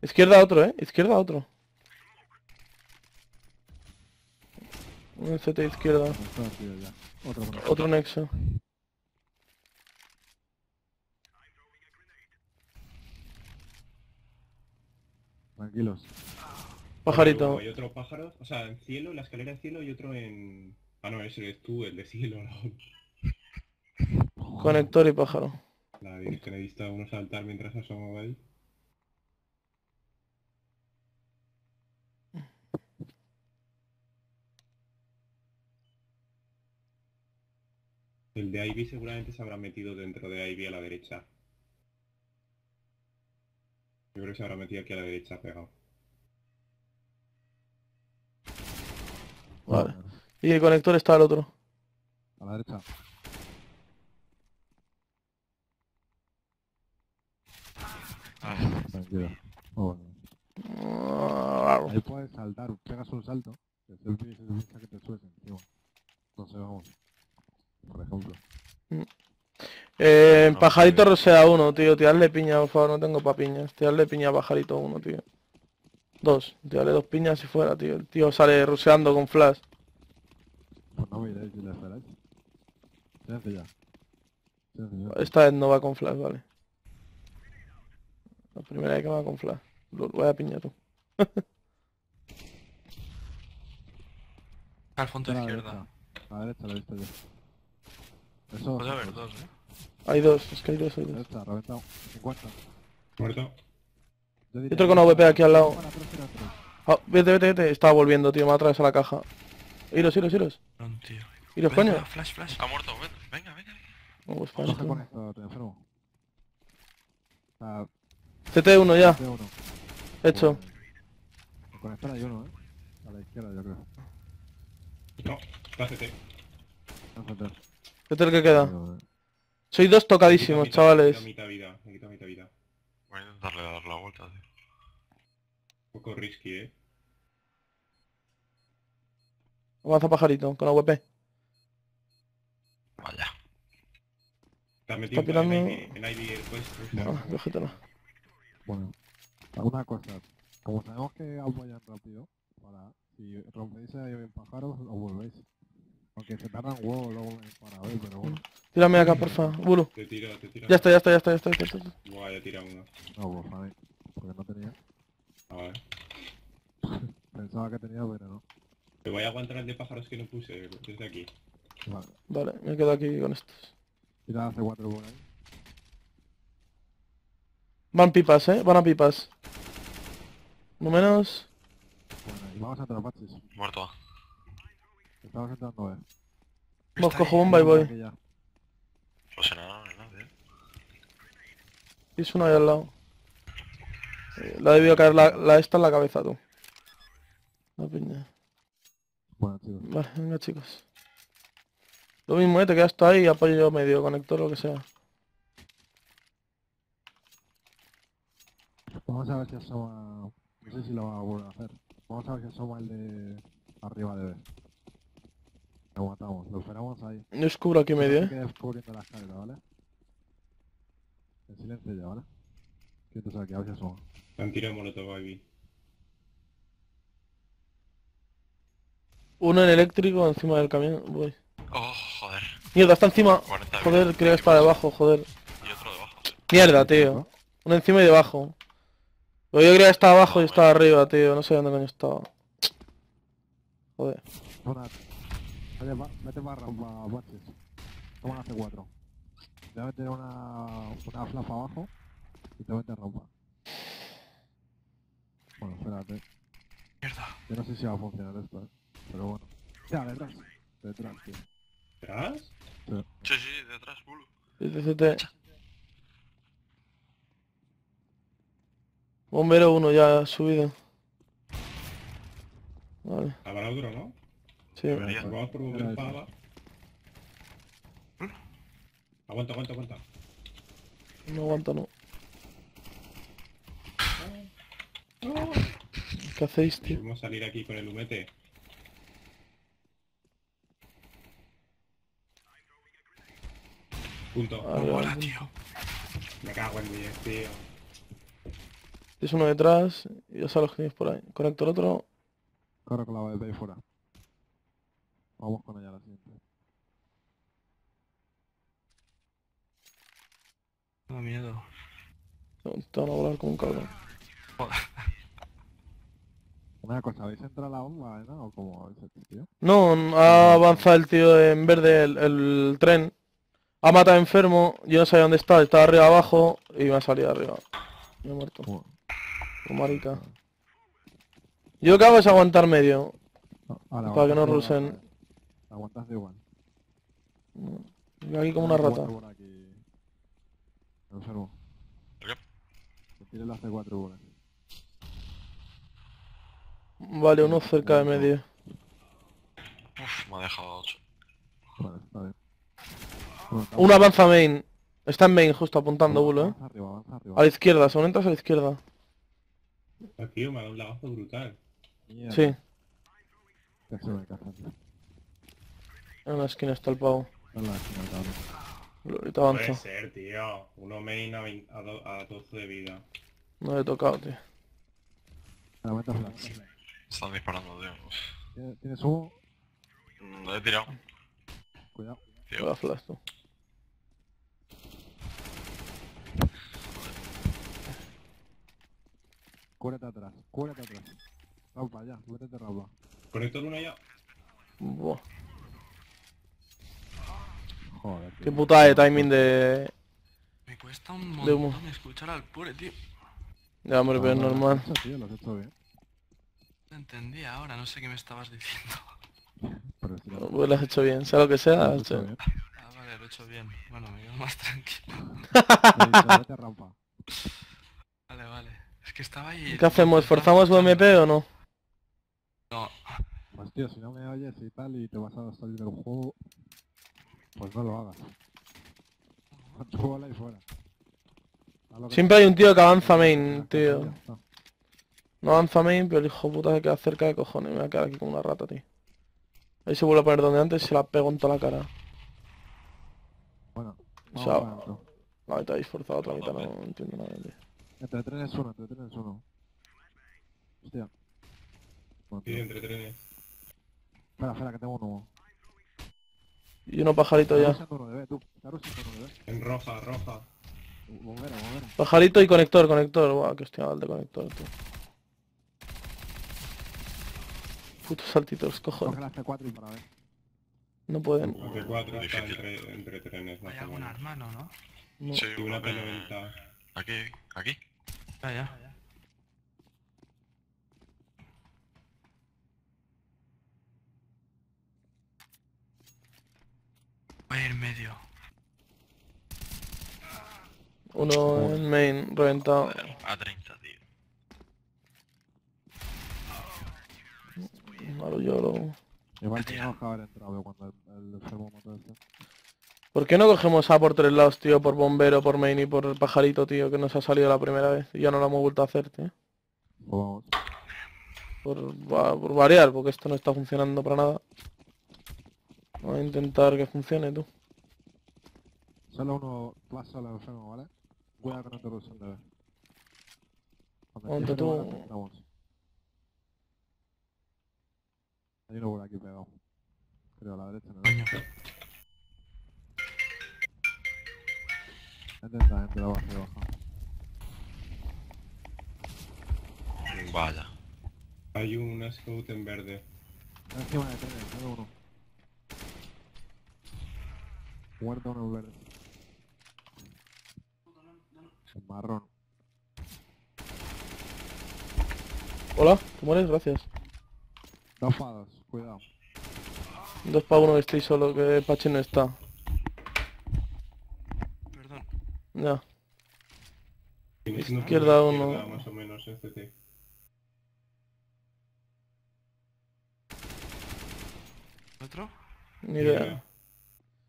Izquierda otro, eh. Izquierda otro. Un C T izquierda. Otro nexo. Tranquilos. Pajarito. Hay otro pájaro, o sea, en cielo, en la escalera de cielo y otro en... Ah, no, ese eres tú, el de cielo. No. Conector y pájaro. La virgen, he visto a uno saltar mientras asomaba ahí. El de Ivy seguramente se habrá metido dentro de Ivy a la derecha. Yo creo que se habrá metido aquí a la derecha pegado. Vale. Y el conector está al otro. A la derecha. Tranquilo. Oh, bueno. Ahí puedes saltar, pegas un salto. Que te piensa que te subes encima. Entonces vamos. Por ejemplo. Eh, no, pajarito rosea uno, tío, tirarle piña, por favor, no tengo pa' piñas. Tirarle piña a pajarito uno, tío. Dos, tirarle dos piñas si fuera, tío. El tío sale roseando con flash. No voy a ir a la flash. ¿Qué hace ya? ¿Qué hace ya? Esta vez no va con flash, vale. La primera vez que va con flash. Lo voy a piñar tú. Al fondo a la izquierda. A la derecha, a la derecha yo. Eso. Puede haber dos, eh. Hay dos, es que hay dos, hay dos. Está reventado. cincuenta. Muerto. Yo otro con A W P aquí al lado. Ah, vete, vete, vete. Estaba volviendo, tío. Me ha atravesado la caja. Iros, iros, iros. No, tío. Iros, venga, coño. Flash, flash. Está muerto, venga, venga. No, pues flash, tío. Ah, C T uno ya. C T uno. Hecho. Conectar hay uno, eh. A la izquierda, yo creo. No, está C T. C T el que queda. Sois dos tocadísimos, chavales. Me quita vida, me quita mitad vida. Voy a intentarle dar la vuelta, tío. Un poco risky, eh. Avanza pajarito, con A W P. Vaya. Está metido en I D, puedes cruzar. Bueno, alguna cosa. Como sabemos que os vayan rápido, para si rompéis ahí en pájaros, os volvéis. Aunque se tardan huevos luego para ver, pero bueno. Tírame acá, porfa, Bulu. Te tiro, te tiro. Ya está, ya está, ya está, ya está, ya está. Buah, ya tira uno. No, porfa, pues, porque no tenía. Ah, vale. Pensaba que tenía, pero no. Te voy a aguantar el de pájaros que no puse desde aquí. Vale. Vale, me quedo aquí con estos. Tira C cuatro por ahí. Van pipas, eh, van a pipas. No menos. Bueno, y vamos a atraparse. Muerto. Estamos entrando, eh. Vamos, cojo bomba y voy. No sé nada, nada, eh. Es uno ahí al lado. Eh, le ha debido caer la, la esta en la cabeza, tú. La piña. Bueno, chicos. Vale, venga, chicos. Lo mismo, eh, te quedas tú ahí y apoyo medio, conector, lo que sea. Vamos a ver si asoma... No sé si lo va a volver a hacer. Vamos a ver si asoma el de... arriba de B. Lo matamos, lo esperamos ahí. Yo descubro aquí medio, eh. Quedas cubriendo la escalera, ¿vale? En silencio ya, ¿vale? Quietos aquí, a ver si asoma. Han tirado molotov, baby. Uno en eléctrico encima del camión, voy. Oh, joder. Mierda, está encima. Joder, creo que es para debajo, joder. Y otro debajo. Mierda, tío. Uno encima y debajo. Yo creía que estaba abajo y estaba arriba, tío. No sé dónde coño estaba. Joder. Vete barra, baches. Toma una C cuatro. Te voy a meter una, una flapa abajo y te voy a meter ropa. Bueno, espérate. Mierda. Yo no sé si va a funcionar esto, eh. Pero bueno. Ya, detrás. Detrás, tío. ¿Detrás? Sí, sí, sí, detrás, Bulu. C T C T. Bombero uno ya ha subido. Vale. Habrá otro, ¿no? Sí. Vamos por bombero para abajo. Aguanta, aguanta, aguanta. No aguanto, no. ¿Qué hacéis, tío? Vamos a salir aquí con el humete. Punto. Hola, tío. Me cago en diez, tío. Es uno detrás y ya sabes los que tienes por ahí. Conecto el otro. Corre con la B P y fuera. Vamos con ella a la siguiente. Me da miedo. Te van a volar como un cabrón. Joder. Una cosa, ¿habéis entrado a la bomba, eh, no? ¿O cómo habéis hecho, tío? No, ha avanzado el tío en verde, el, el tren. Ha matado enfermo, yo no sabía dónde estaba, estaba arriba abajo y me ha salido arriba. Me he muerto. Bueno. Oh, marica. Yo lo que hago es aguantar medio. No, para aguantas que no rusen. Aguantas de igual. No. Yo aquí como una rata. Me observo. ¿Qué? Te tiro la C cuatro bolas. Vale, uno cerca de medio. Uff, me ha dejado ocho. Vale, está bien. Uno avanza main. Está en main justo apuntando, Bulo, eh. Arriba, avanza, arriba. A la izquierda, según entras a la izquierda. Tío, me ha dado un lavazo brutal. Yeah. Sí. En la esquina está el pavo. En la esquina, cabrón. Glorita avanza. No puede ser, tío. Uno main a doce de vida. No le he tocado, tío. Me la metas blanca. Están disparando, tío. ¿Tienes humo? No he tirado. Cuidado. Tío. La flash, tú. Cúrate atrás, cúrate atrás. Raupa, ya, métete Raupa. Conecto luna ya. Buah. Joder, tío. Qué putada de timing de... Me cuesta un montón escuchar al pobre, tío. Ya, hombre, pero es normal. Tío, lo has hecho bien. Te entendí ahora, no sé qué me estabas diciendo. Pero si lo... Pues lo has hecho bien, sea lo que sea, lo has hecho bien. Ah, vale, lo he hecho bien. Bueno, me quedo más tranquilo. Vete Raupa. Vale, vale. Es que estaba ahí... ¿Qué hacemos? ¿Esforzamos U M P o no? No. Pues tío, si no me oyes y tal y te vas a salir del juego... Pues no lo hagas. A tu bola y fuera. Siempre hay un tío que avanza main, tío. No avanza main, pero el hijo puta se queda cerca de cojones. Me voy a quedar aquí como una rata, tío. Ahí se vuelve a poner donde antes y se la pego en toda la cara. Bueno, vamos para adentro. La mitad esforzada, otra mitad no entiendo nada, tío. Entre trenes uno, entre trenes uno. Hostia. Bueno, sí, entre trenes. Espera, espera, que tengo uno. Y uno pajarito ya. En roja, roja. Bombera, bombera. Pajarito y conector, conector. Buah, que hostia, el de conector, tío. Putos saltitos, cojones. Coge la C cuatro y para ver. No pueden. La C cuatro está entre, entre trenes. Hay algún arma, ¿no? ¿No? No. Sí, una P noventa. Aquí, aquí. Ah, ya. Voy a ir medio. Uno en main, reventado. A treinta, tío. Malo lloro. Igual teníamos que haber entrado cuando el enfermo mató este. ¿Por qué no cogemos A por tres lados, tío? Por bombero, por main y por el pajarito, tío, que nos ha salido la primera vez. Y ya no lo hemos vuelto a hacer, tío. Vamos. Por, por variar, porque esto no está funcionando para nada. Voy a intentar que funcione, tú. Solo uno, más solo enfermo, ¿vale? Cuidado con otro ruso, ¿vale? Ponte tú. Hay uno por aquí pegado. Creo, a la derecha, ¿no? Intenta, gente, la baja, la baja. Vaya. Hay un scout en verde. Encima de trenes, tengo uno. Muerto uno en verde. En marrón. Hola, ¿te mueres? Gracias. Dos pados, cuidado. Dos para uno que estoy solo, que Pache no está. Ya. Izquierda uno. Más o menos este tío. ¿Otro? Ni idea.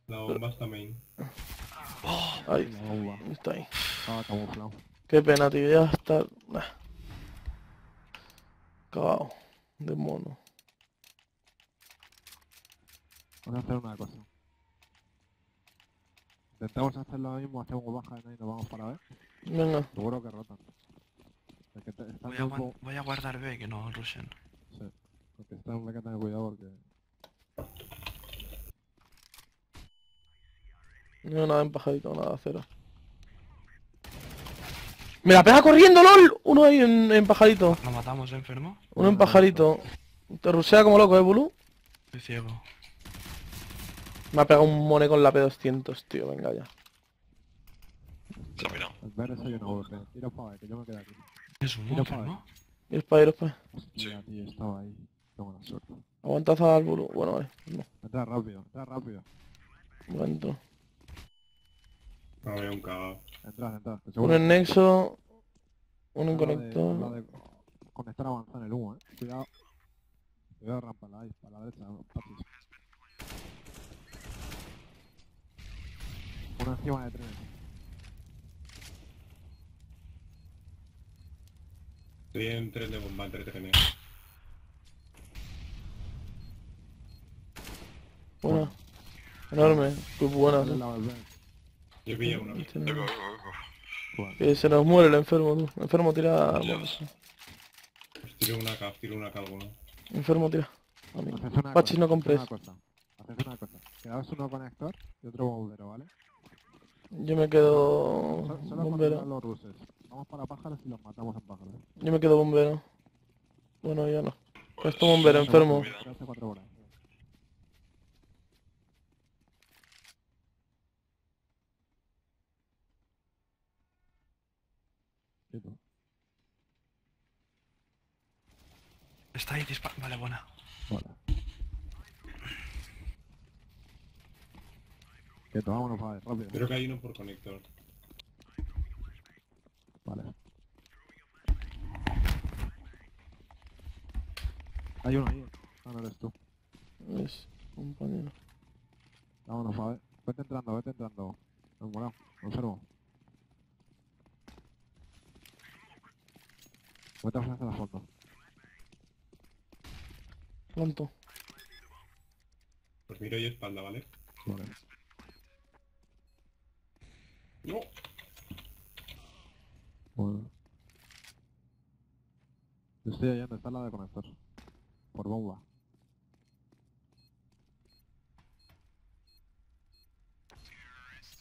La bomba está main. Oh, ahí. La bomba. Está ahí. Ah, camuflado. Qué pena, tío. Ya está... Cagado. De mono. Voy a hacer una cosa. Intentamos hacer lo mismo, hacemos baja y nos vamos para B. Venga. Seguro que rotan. Es que voy, a como... voy a guardar B, que no rushen. Sí, porque está en B, que tener cuidado porque... No, nada en pajarito, nada, cero. ¡Me la pega corriendo, LOL! Uno ahí en, en pajarito. Lo matamos, ¿eh, enfermo? Uno en pajarito. Te rushea como loco, ¿eh, Bulu? Estoy ciego. Me ha pegado un mone con la P doscientos, tío, venga ya. Camino. El verde soy yo, no golpe. Iros para ver, que yo me quedo aquí. Es un monstruo, ¿no? Iros para, iros para. Hostia, tío, estaba ahí. Tengo la suerte. Aguantad al Bulu. Bueno, vale. No. Entra rápido, entra rápido. Bueno. No había un cagado. Entrad, entrad. Uno en nexo. Uno en conector. Conector avanza en el humo, eh. Cuidado. Cuidado, rampa, la ahí, para la derecha. Uno encima de tres. Estoy en tres de bomba, en tres de G M. Buena. Enorme. Muy buena. Yo pillé uno. Que se nos muere el enfermo, tú. Enfermo tira... Tira una acá, tira una acá alguno. Enfermo tira. Pachis, no compres. Haced una cosa. Quedaos uno conector y otro bombero, ¿vale? Yo me quedo... Solo bombero. Los ruses. Vamos para pájaros y los matamos en pájaros. Yo me quedo bombero. Bueno, ya no. Esto bombero, enfermo. Está ahí disparando. Vale, buena. Hola. Quieto, vámonos, vale, rápido. Creo que hay uno por conector. Vale. Hay uno ahí. Ah, no eres tú. Es un pañuelo. Vámonos, Fave. Vete entrando, vete entrando. Nos moramos, observo. Vete a flash a la foto. Pronto. Pues miro y espalda, ¿vale? Vale. No. Bueno. Yo estoy allá donde está la de conector. Por bomba.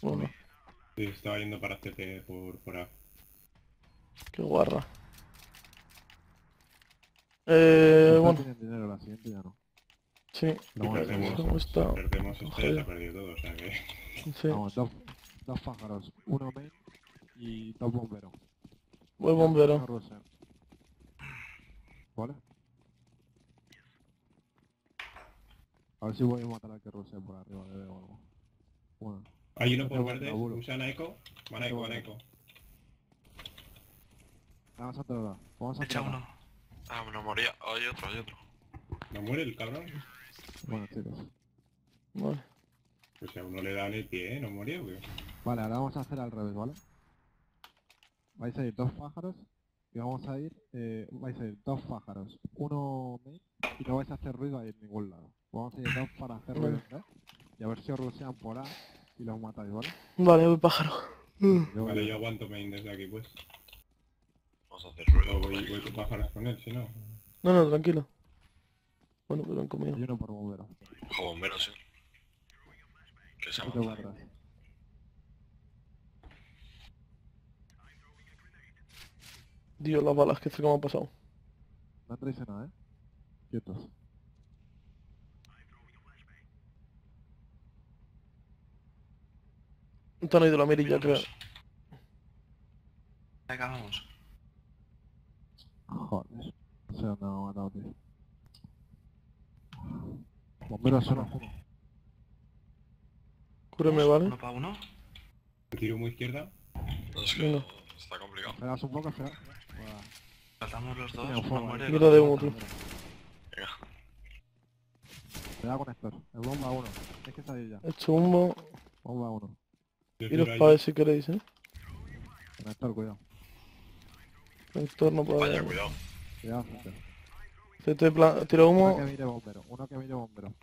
Bueno. Sí, estaba yendo para C T por, por A. Qué guarra. Eh, bueno. Tienen dinero, la siguiente ya no. Sí. Vamos, perdemos, perdemos este, se ha perdido todo, o sea que... Sí. Vamos, dos, dos pájaros, uno main y dos bomberos. Voy bombero. ¿Vale? A ver si voy a matar al que rusea por arriba, le veo algo. Bueno. Hay uno por verde, usan a eco, van a eco, van a eco. Vamos a toda, vamos a toda. Ah, no moría, hay otro, hay otro. ¿No muere el cabrón? Bueno, chicos. Vale. Pues si a uno le dan el pie, ¿eh? ¿No moría o qué? Vale, ahora vamos a hacer al revés, ¿vale? Vais a ir dos pájaros y vamos a ir... Eh, vais a ir dos pájaros, uno main y no vais a hacer ruido ahí en ningún lado. Vamos a ir dos para hacer ruido, ¿eh? Y a ver si os rusean por A y los matáis, ¿vale? Vale, voy pájaro. Yo, vale, yo aguanto main desde aquí, pues. Vamos a hacer ruido, voy, voy con pájaros con él, si no... No, no, tranquilo. Bueno, pero han comido. Hay uno por bombero. Ojo, bombero, sí. Que se ha matado. Dios, las balas, que sé cómo han pasado. No traes nada, eh. Quietos. Te han oído la mirilla, creo. Acá vamos. Joder, se han matado, tío. Bombero solo. Cúreme, ¿vale? Uno para uno. Tiro muy izquierda. Es que no. Está complicado. Esperas un poco, espera. Saltamos los dos. Mira de humo, tío. Venga. Me da conector. El bomba uno. Es que salió ya. Hecho humo. Bomba uno. Tiros para ver si queréis, eh. Conector, cuidado. Conector no puede. Vaya, cuidado. Cuidado, gente. Tiro humo. Uno que mire bombero, uno que mire bombero.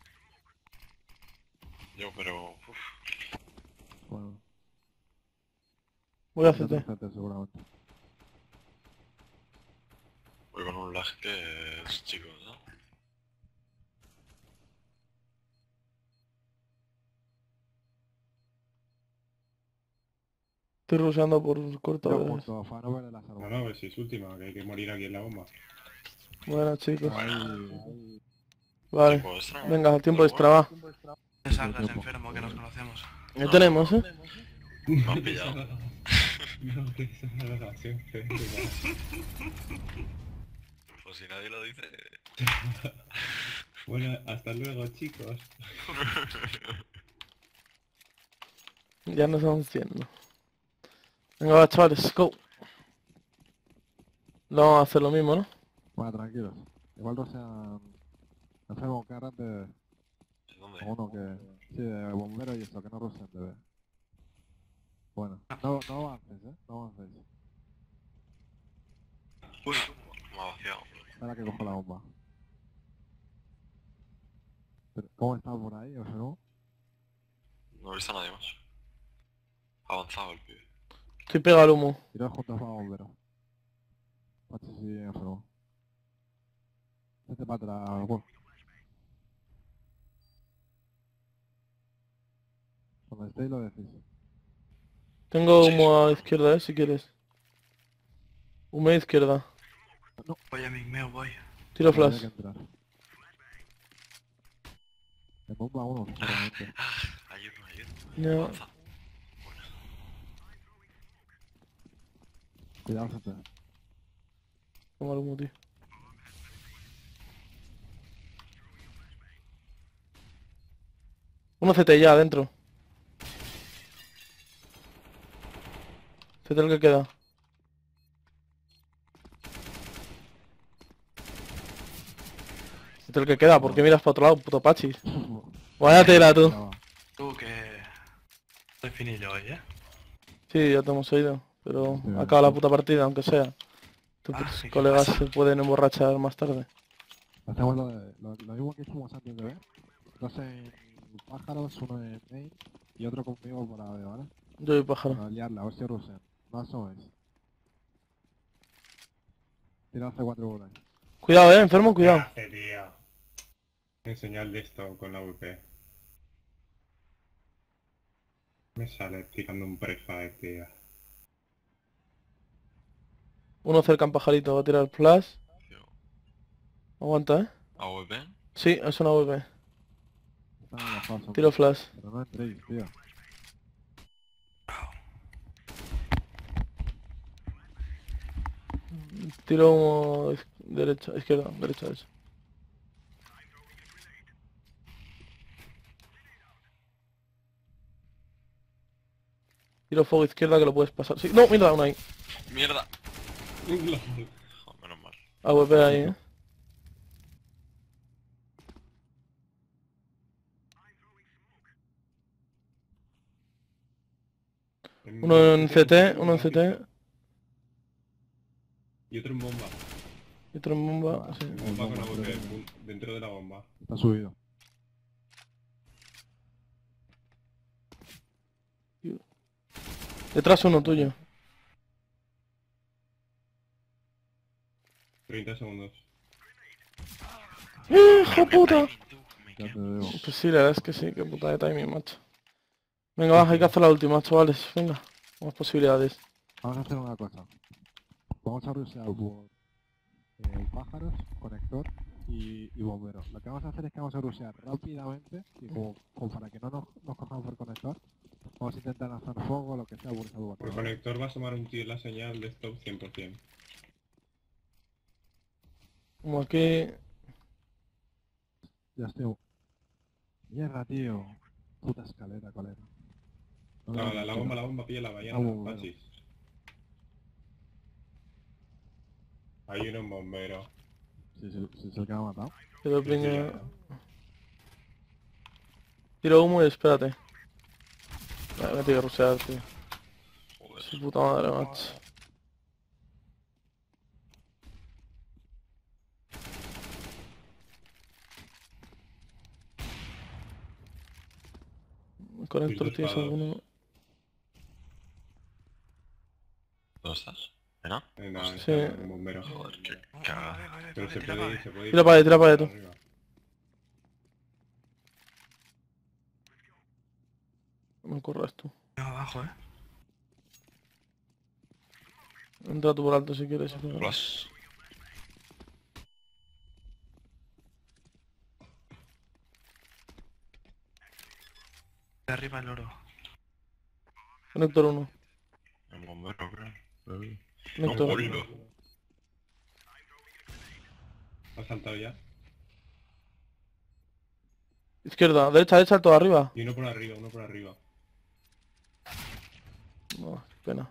Yo, pero... Uf. Bueno. Voy a C T. Voy con un lag que es chico, ¿no? Estoy rusheando por corta. No, no, es, es última, que hay que morir aquí en la bomba. Bueno, chicos. Bueno. Vale. ¿Tiempo extra? Venga, el tiempo extra, va. No salgas enfermo, que nos conocemos. No tenemos, ¿eh? Me han pillado. No, que esa es la grabación. Pues si nadie lo dice... Bueno, hasta luego, chicos. Ya nos vamos viendo. Venga, va, chavales, go. No vamos a hacer lo mismo, ¿no? Bueno, tranquilos. Igual no sean... Enfermos que arran de... ¿Dónde? Uno que... Sí, de bomberos y eso, que no rusen de B. Bueno. No, no avances, eh. No avances. Uy, me ha vaciado. Espera que cojo la bomba. Pero, ¿cómo está por ahí? ¿O sea, no? No he visto a nadie más. avanzado el pibe. Estoy pegado al humo. Tirá juntas para bombero. Pache si viene enfermo. Vete para atrás, Wolf. Cuando estéis lo decís. Tengo humo a izquierda, eh, si quieres. Humo a izquierda. No, vaya migmeo, vaya. Tiro flash. Me bomba uno. Ayuno, ayuno. No. Cuidado, gente. Toma el humo, tío. Uno C T ya adentro. C T el que queda. C T el que queda, ¿por qué miras para otro lado, puto pachis? Vaya tela tú. Tú que... Estoy finillo hoy, ¿eh? Sí, ya te hemos oído, pero acaba la puta partida, aunque sea. Tus ah, sí, colegas se pueden emborrachar más tarde. Hacemos lo, de, lo, lo mismo que hicimos antes de ver. Entonces... pájaros, uno de main y otro conmigo por A B, ¿vale? Yo y pájaro. Para liarla, a ver si rusen. No asomes. Tira hace cuatro bolas. Cuidado, eh, enfermo, cuidado. ¿Qué hace, tío? Enseñarle esto con la U P. Me sale tirando un prefire, tío. Uno cerca en pajarito, va a tirar flash. Aguanta, eh. ¿A V P? Sí, es una A V P. Ah, falso, tiro flash. Pero no entréis, tío. Tiro humo... derecha, izquierda, derecha, derecha. Tiro fuego izquierda que lo puedes pasar. Sí. ¡No! ¡Mierda! Uno ahí. ¡Mierda! Oh, menos mal. A W P ahí, eh. Uno en C T, uno en C T. Y otro en bomba. Y otro en bomba, ah, sí. Bomba con la boca dentro de la bomba. Está subido. Detrás uno tuyo. treinta segundos. ¡Hijo puta! Pues sí, la verdad es que sí, que puta de timing, macho. Venga, baja, hay que hacer la última, chavales, venga. Más posibilidades. Vamos a hacer una cosa. Vamos a rusear por eh, pájaros, conector y, y bomberos. Lo que vamos a hacer es que vamos a rusear rápidamente y como, como para que no nos, nos cojamos por conector. Vamos a intentar lanzar fuego o lo que sea por esa duda. Por conector va a tomar un tiro la señal de stop cien por cien. Como aquí... Ya estoy... Mierda, tío. Puta escalera, colega. No, la, la, la bomba, la bomba, pilla la ballena, oh, bueno. Pachis. Hay uno en bombero. Sí, sí, sí, es el que me ha matado. Tiro piña... Tiro humo y espérate. Vale, me tengo que rusear, tío. Joder. Su puta madre, macho. Conector, tienes alguno... ¿Dónde estás? ¿En A? En A, sí. En bombero. Joder, qué cagada. Pero se puede ir, se puede ir. Tira para ahí, tira para ahí tú. No me corras tú. No, abajo, eh. Entra tú por alto si quieres. Plus. Arriba el oro. Conector uno. El bombero, creo. Conector uno. ¿Has saltado ya? Izquierda, derecha, derecha, todo arriba. Y uno por arriba, uno por arriba. No, qué pena.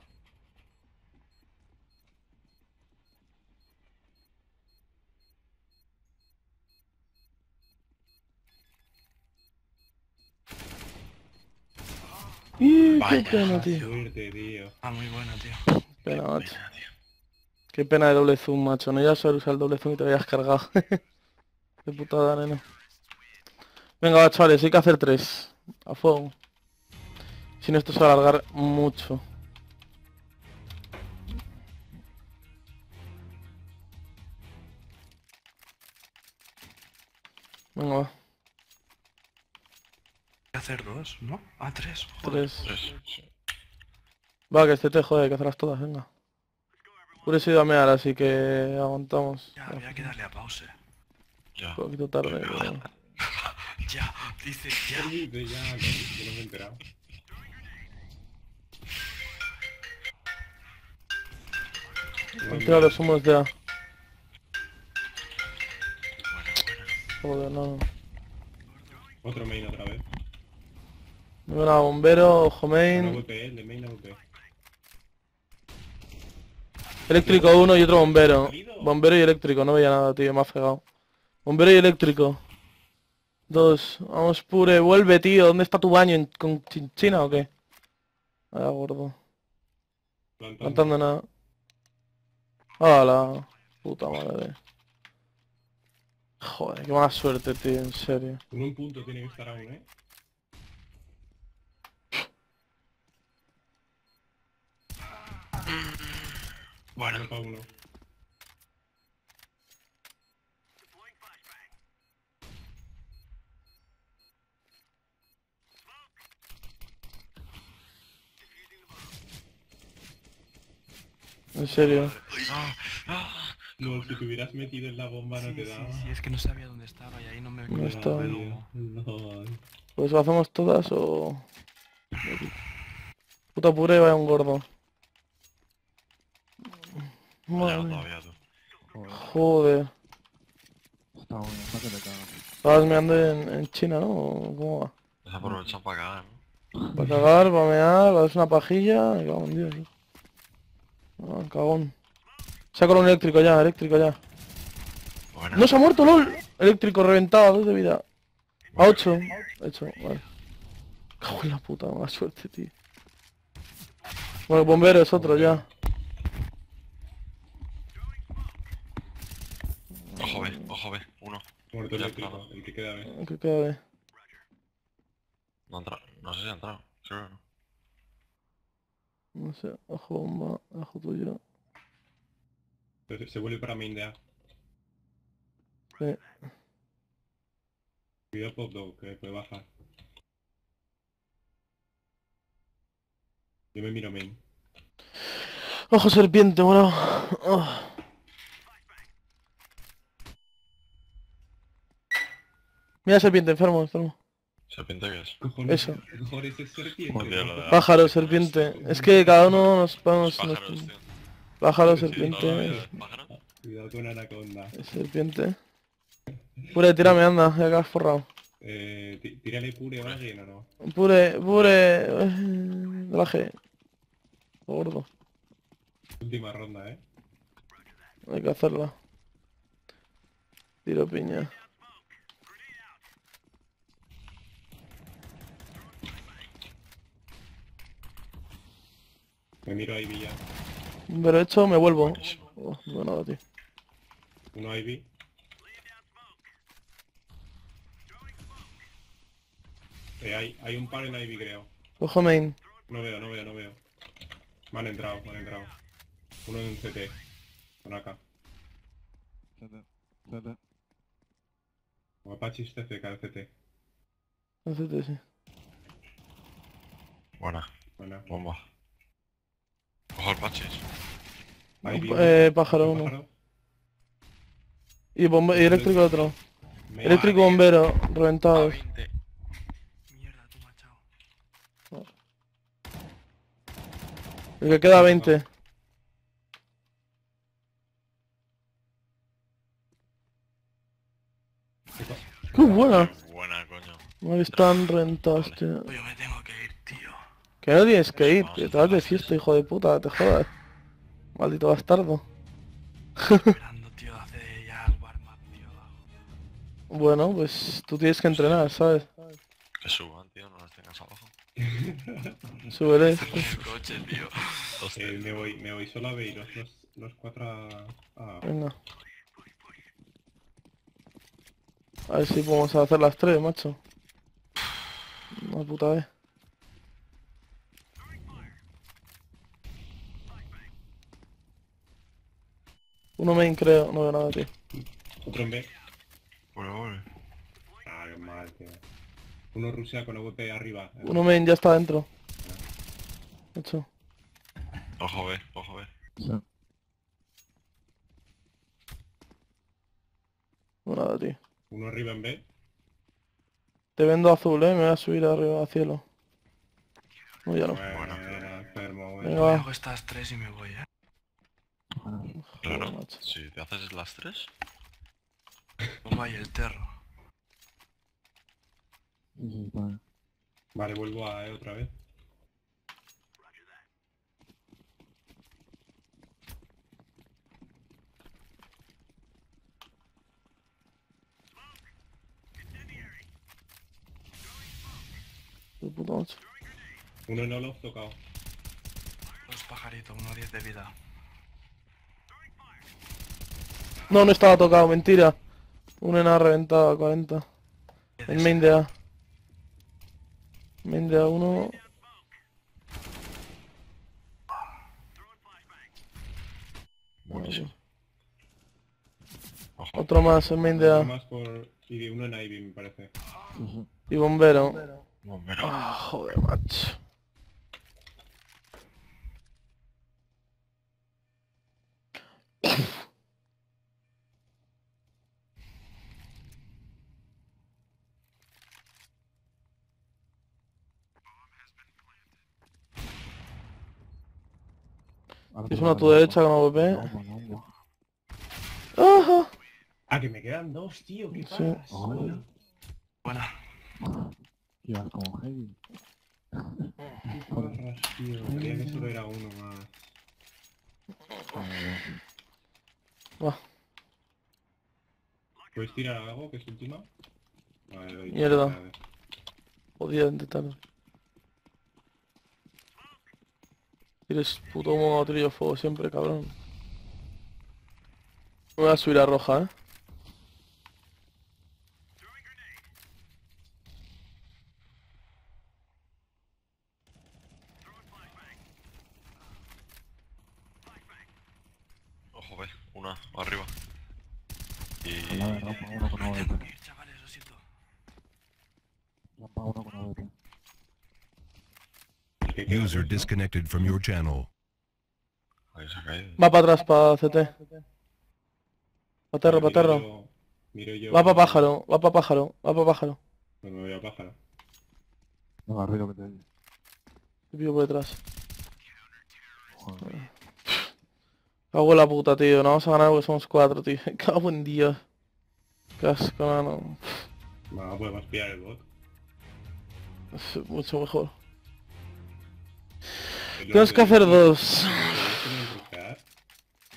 ¡Qué vaya, pena, tío! Suerte, tío. Ah, muy buena, tío. Pena, qué macho. Pena, tío. Qué pena de doble zoom, macho. No ibas a saber usar el doble zoom y te habías cargado. Qué putada, nena. Venga, va, chavales, hay que hacer tres. A fuego. Si no, esto se va a alargar mucho. Venga, va. Hay que hacer dos, ¿no? Ah, tres. Joder. Tres. tres. Sí. Va, que este te jode, hay que hacerlas todas, venga. Pures ido a mear, así que aguantamos. Ya, había que darle a pause. Ya. Un poquito tarde. Ya, dice ya. Ya, yo no me he enterado. Me he enterado los humos ya. Joder, no. Otro main otra vez. Me van a bombero, ojo main. Una V P, el de main a V P. Eléctrico uno y otro bombero. Bombero y eléctrico, no veía nada, tío, me ha fregado. Bombero y eléctrico. Dos, vamos pure, vuelve, tío. ¿Dónde está tu baño? ¿En, con chinchina o qué? Ah, gordo. Plantando, Plantando nada. A la puta madre. Joder, qué mala suerte, tío, en serio. Con un punto tiene que estar aún, ¿eh? Bueno, para uno. En serio. No, si te hubieras metido en la bomba sí, no te daba. Sí, sí, es que no sabía dónde estaba y ahí no me... No estaba. No. Pues lo hacemos todas o... Puta puré, vaya un gordo. Madre. Joder. Estabas meando en, en China, ¿no? ¿Cómo va? Es aprovechar para cagar, ¿no? Para cagar, para mear, para darse una pajilla... Y vamos, Dios. Ah, cagón. Sácalo un eléctrico ya, eléctrico ya. Bueno. ¡No se ha muerto, LOL! Eléctrico reventado, a dos de vida. A ocho. A ocho, vale. Cago en la puta, mala suerte, tío. Bueno, bombero es otro ya. Ojo B, ojo B, uno. Muerto eléctrico, el que queda B. El que queda B. No ha entrado, no sé si ha entrado, seguro no. No sé, ojo bomba, ojo tuyo. Se vuelve para main de A. Sí. Cuidado pop dog, que puede bajar. Yo me miro main. Ojo serpiente, bueno. Oh. Mira serpiente, enfermo, enfermo. ¿Serpiente qué es? Cojones, eso. Cojones es serpiente. Pájaro, serpiente. Es que cada uno nos vamos... Pájaros, nos... Pájaro, serpiente. Cuidado con anaconda. Serpiente. Pure, tírame, anda, ya que has forrado. Eh, tírale pure o alguien o no. Pure, pure... Baje. Gordo. Última ronda, eh. Hay que hacerla. Tiro piña. Me miro a Ivy ya. Pero de hecho me vuelvo. Oh, no nada, tío. Uno Ivy. Eh, hay, hay un par en Ivy, creo. Ojo main. No veo, no veo, no veo. Me han entrado, me han entrado. Uno en un C T. Por acá. C T. O Apache está cerca del C T. El C T, sí. Buena. Buena. Bomba. Ojo al paches. Eh, pájaro uno. Y, bombe y eléctrico otro. Me eléctrico bombero, reventados. Mierda, tú machao. El que queda veinte. ¡Qué buena! Qué buena, coño. No están rentados, tío. Yo me tengo que ir, tío. Que no tienes que ir, que te vas de fiesta, hijo de puta, te jodas. Maldito bastardo. Esperando, tío, hace ya el barman, tío. Bueno, pues tú tienes que entrenar, ¿sabes? Que suban, tío, no los tengas abajo. Súbele. El coche, tío. Eh, me voy, me voy solo a ver los, los, los cuatro a... Ah. Venga. A ver si podemos hacer las tres, macho. Una puta vez. Uno main creo, no veo nada de ti. Otro en B. Por favor. Ah, qué mal, tío. Uno rusea con la V P arriba. Eh. Uno main ya está dentro. Ocho. Ojo B, ojo B. Sí. No nada, tío. Uno arriba en B. Te vendo azul, eh, me voy a subir arriba a cielo. No, ya no. Bueno, enfermo, bueno. Venga, hago estas tres y me voy, eh. Claro, macho. Si te haces las tres. Toma ahí el terro. Vale, vuelvo a E otra vez. Uno no lo has tocado. Dos pajaritos, uno diez de vida. No, no estaba tocado, mentira. Uno en A reventado, cuarenta. En main de A. Main de A uno. Buenísimo. Otro más en main de A. Otro más por... y uno en Ivy, me parece. Uh-huh. Y bombero. Bombero. Bombero. Ah, joder, macho. Es una a tu derecha con A W P. ¡Ajá! Ah, que me quedan dos, tío, ¿qué pasa? Sí. Oh. Buena. Y vas como heavy. Qué porras, tío. Creía que solo era uno más. Va. ¿Puedes tirar algo que es última? Vale, lo he dicho. Mierda. Podía intentarlo. Eres puto mono trillo de fuego siempre, cabrón. Me voy a subir a roja, eh. Ojo, ve, una arriba. Y... la de rampa uno con nueve. Rampa uno con nueve. User disconnected from your channel. Va para atrás, para C T. Paterro, paterro. Va para pájaro, va para pájaro, va para pájaro. No me voy a pájaro. No, arriba que te oye. Te pido por detrás. Joder. Cago en la puta, tío. No vamos a ganar porque somos cuatro, tío. Cago en Dios. Casco, mano. No, podemos pillar el bot. Es mucho mejor. Tenemos que hacer dos.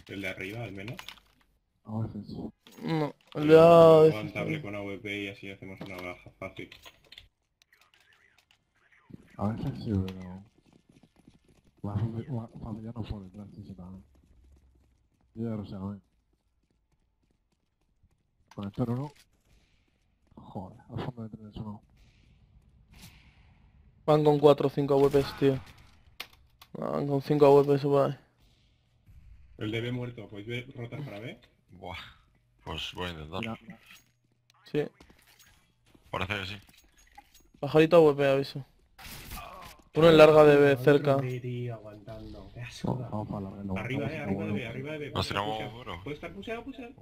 ¿El de arriba al menos? No, el de A... aguantable con A W P y así hacemos una baja fácil. A veces sí, pero... la familia no fue detrás, sí, también. Yo ya lo sé, a ver. Con el perro no... joder, al fondo de tres uno. Van con cuatro o cinco A W Ps, tío. Van con cinco A W Ps por ahí. El de B muerto, ¿podéis rotar para B? Buah, pues voy a intentar. Sí. Parece que sí. Pajarito A W P, aviso. Uno en larga de B, cerca. Aguantando. Qué asco. Vamos para larga, no. Arriba de, arriba de B, arriba de B. Nos tiramos duro. ¿Puede estar puseado, puseado?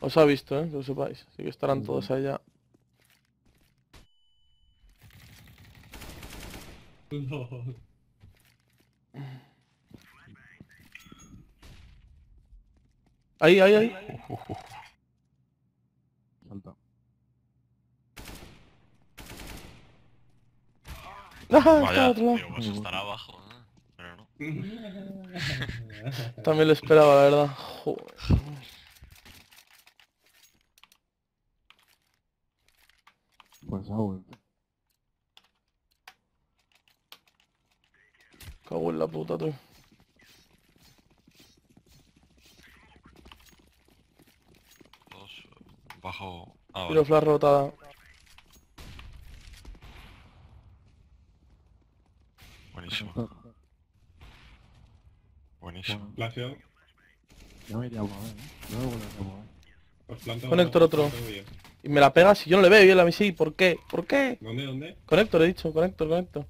Os ha visto, eh, que lo sepáis. Así que estarán todos allá. No. Ahí, ahí, ahí. Salta. Vaya, tío, vas a estar abajo, ¿eh? Pero no. También lo esperaba, la verdad. Joder. Pues ahora. Cago en la puta, tú. Dos, bajo... ah, tiro flash rotada. Buenísimo. Placio. Ya me iría a mover, ¿no? No me voy a mover. Pues planta. Conector otro. Y me la pegas y yo no le veo bien la misil. ¿Por qué? ¿Por qué? ¿Dónde? ¿Dónde? Conector, he dicho. Conector, conector.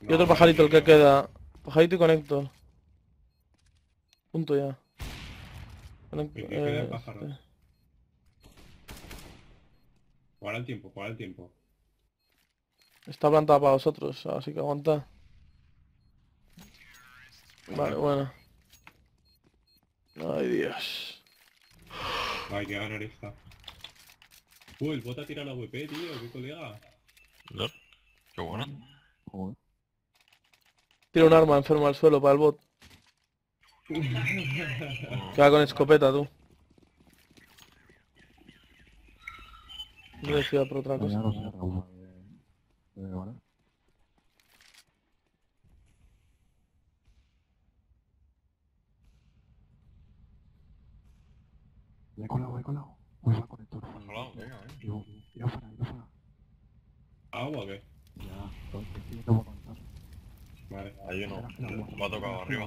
Y otro pajarito el que queda. Pajarito y conector. Punto ya. Conector. ¿Qué queda el pájaro? Jugar al tiempo, jugar al tiempo. Está plantada para vosotros, así que aguantad. Vale, bueno. Ay, Dios. Ay, que ganar esta. Uy, el bot ha tirado la W P, tío, qué colega. No, qué bueno. Tira un arma enferma al suelo para el bot. Queda con escopeta, tú. No decía por otra cosa. Le he colado, le he colado. Voy a conectar. ¿Has colado? Venga, eh. Yo, yo fuera, yo fuera. ¿Agua o qué? Ya, porque sí, te voy a conectar. Vale, ahí no. Me ha tocado arriba.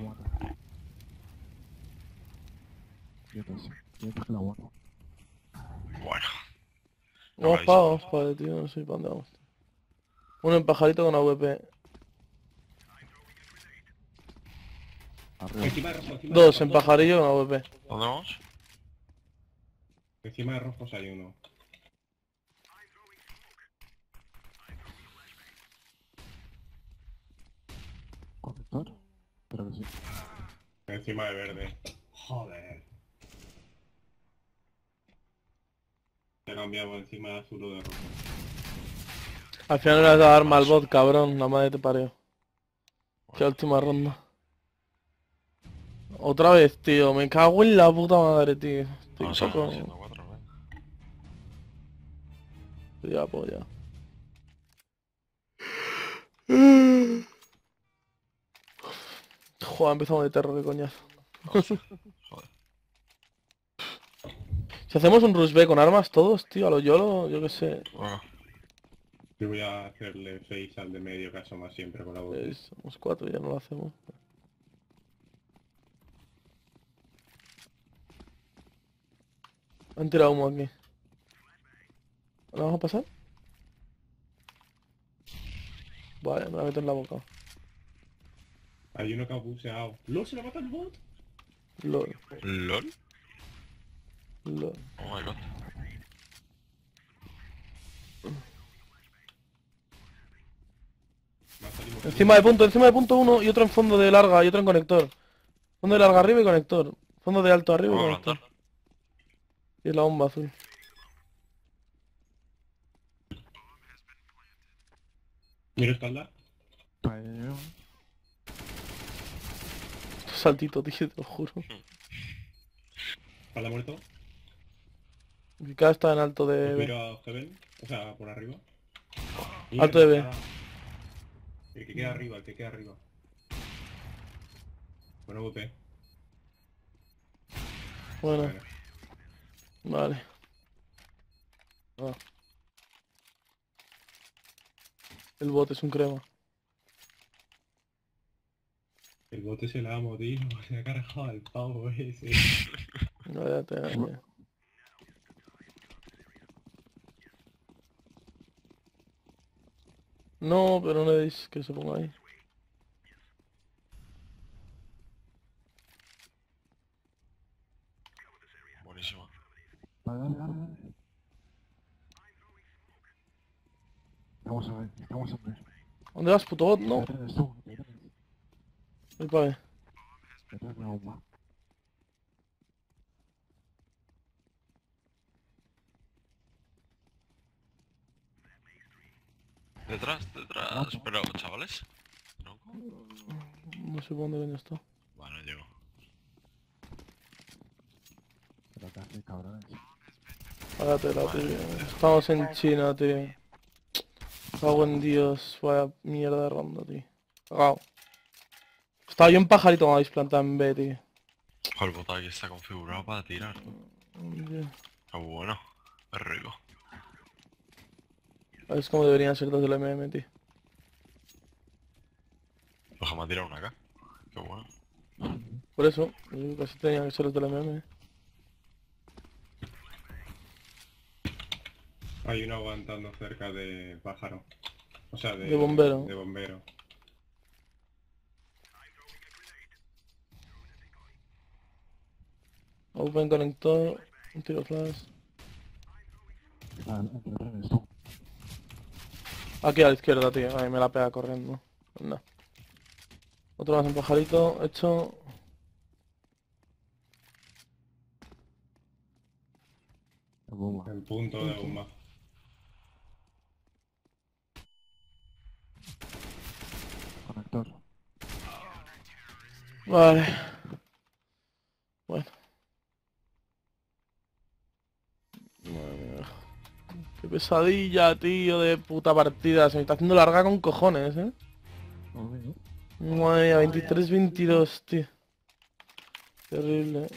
Yo te sé, yo te la guardo. Bueno. No, pa, pa, tío, no sé para dónde vamos. Uno en pajarito con A W P. Dos en pajarillo con A W P. ¿Dónde vamos? Encima de rojos hay uno. ¿Conector? Creo que sí. Encima de verde. Joder. Te cambiamos encima de azul o de rojo. Al final no le has dado arma al bot, cabrón. La madre te parió. Qué última ronda. Otra vez, tío. Me cago en la puta madre, tío. Estoy no, saco... Ya, pues ya. Joder, empezamos de terror, qué coñazo. Joder. Si hacemos un rush B con armas todos, tío, a lo YOLO, yo qué sé. Ah. Yo voy a hacerle face al de medio, que asoma siempre con la boca. Eh, somos cuatro, ya no lo hacemos. Han tirado humo aquí. ¿La vamos a pasar? Vale, me la meto en la boca. Hay uno que ha buceado. ¿Lol se la mata el bot? ¿Lol? ¿Lol? Lol. Oh my god. Encima de punto, encima de punto uno y otro en fondo de larga y otro en conector. Fondo de larga arriba y conector. Fondo de alto arriba y conector. Y es la bomba azul. Mira espalda. Saltito, tío, te lo juro. Espalda muerto. Y cada está en alto de B. Miro a Heaven, o sea, por arriba. Y alto de B. El que queda arriba, el que queda arriba. Bueno, V P. Bueno. Vale. Vale. Ah. El bot es un crema. El bot es el amo, tío. Se ha cargado al pavo ese. No, ya te gané. No, pero no le deis que se ponga ahí. Buenísimo. Vale, dale, dale, dale. Vamos a ver, vamos a ver. ¿Dónde vas, puto bot? No. Voy para ver. Detrás, detrás, pero chavales. No, no sé por dónde viene esto. Bueno, llego. Párate, cabrones. Párate, la tía. Estamos en China, tío. Cago en Dios, vaya mierda de ronda, tío. Cagao. Estaba yo en pajarito cuando habéis plantado en B, tío. El botón aquí está configurado para tirar. Está bueno, es rico. Es como deberían ser los del M M, tío. tiraron acá. Qué bueno. Por eso, yo casi tenía que ser los de la M M. Hay uno aguantando cerca de pájaro. O sea, de, de bombero. De bombero. Open conectado, un tiro flash. Ah, no, no, no. Aquí a la izquierda, tío. Ahí me la pega corriendo. Anda. Otro más, un pajarito hecho. La bomba. El punto, punto de bomba. Conector. Vale. Bueno. Qué pesadilla, tío, de puta partida. Se me está haciendo larga con cojones, eh. Madre mía, veintitrés veintidós, tío. Terrible.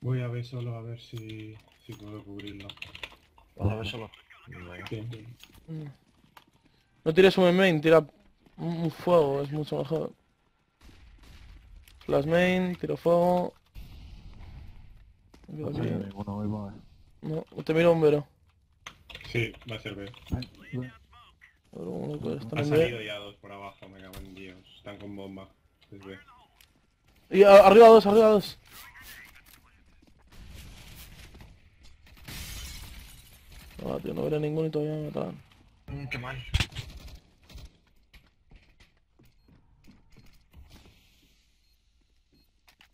Voy a ver solo a ver si, si puedo cubrirlo. Voy a ver solo. No tires un main, tira un fuego, es mucho mejor. Flash main, tiro fuego. No, no, no te miro bombero. Sí, va a ser B. Ha salido ya dos por abajo, me cago en Dios. Están con bomba. Es B. Y a, arriba dos, arriba dos. No, tío, no veré ninguno y todavía me mataban. Mm, qué mal.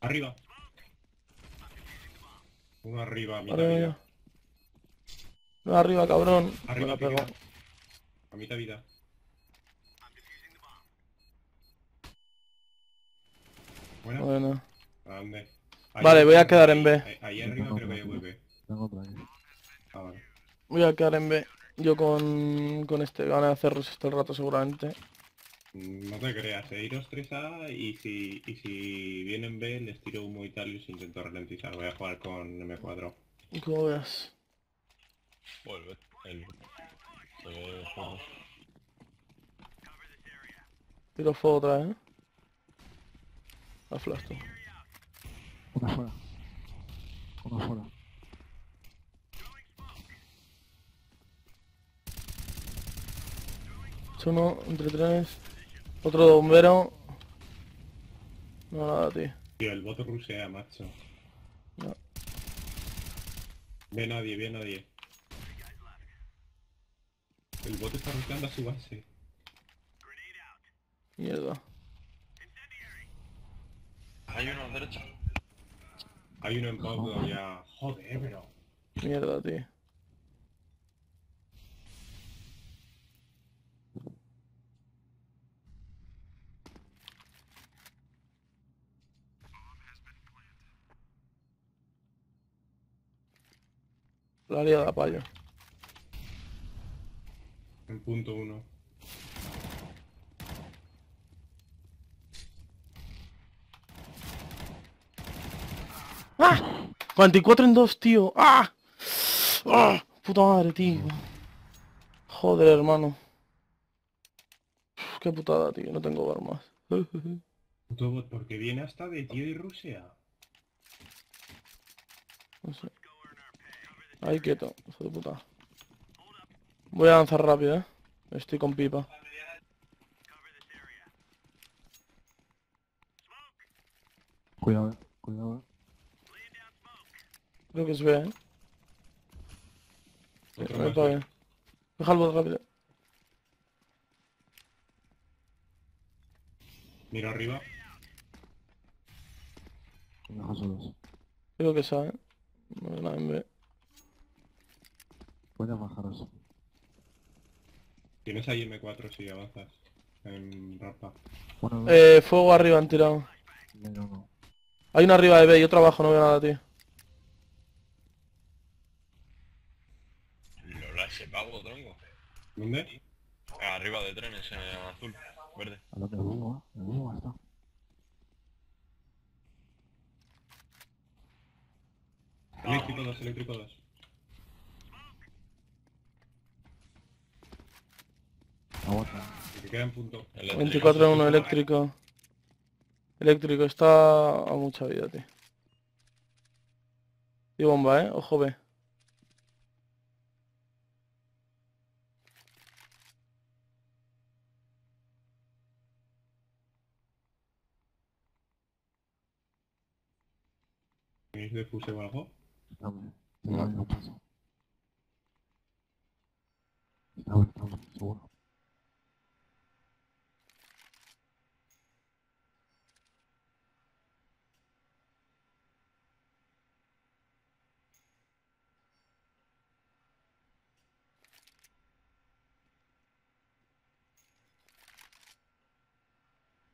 Arriba. Uno arriba, a mitad arriba. Vida. No, arriba, cabrón. Arriba me la pegó. A mitad vida. Bueno. Bueno. ¿A dónde? Ahí, vale, voy a quedar en B. Ahí, ahí arriba creo que vuelve. Ah, vale. Voy a quedar en B. Yo con, con este van a hacer rush todo el rato seguramente. No te creas, eh. Iros tres A y si, y si vienen B les tiro humo y tal y os intento ralentizar. Voy a jugar con M cuatro. ¿Y cómo veas? Vuelve, el... Eh, fuego. Tiro fuego otra vez, eh. A flash tú. Una fuera. Una fuera. Uno, entre tres. Otro de bombero. No, nada, tío. Tío, el voto rusea, macho. No. Ve nadie, ve nadie. El bote está ruseando a su base. Mierda. Hay uno a la derecha. Hay uno en pausa todavía. Joder, bro. Mierda, tío. La área de la palla. En punto uno. ¡Ah! cuarenta y cuatro en dos, tío. ¡Ah! ¡Ah! Puta madre, tío. Joder, hermano. Qué putada, tío. No tengo armas. Puto bot, porque viene hasta de tío y Rusia. No sé. Ahí quieto, hijo de puta. Voy a avanzar rápido, eh. Estoy con pipa. Cuidado, cuidado. Creo que se ve, eh. Que me pague. Deja el bot rápido. Mira arriba. Me deja solos. Creo que sabe, eh. No hay nada en B. Puedes bajaros. Tienes ahí M cuatro si avanzas en rampa. Bueno, eh, fuego arriba han tirado. No, no, no. Hay una arriba de B y otra abajo, no veo nada, tío. Lola, ese pavo, tronco. ¿Dónde? Arriba de trenes, en el azul, verde. A lo que el humo, ¿eh? El humo está. No. Eléctrico dos, eléctrico dos. favor. Que te queda en punto. veinticuatro a uno eléctrico. Eléctrico está a mucha vida, tío. Y bomba, eh. Ojo, ve. ¿Tenéis de fuse o algo? No, no, no. Está bueno, está bueno, seguro.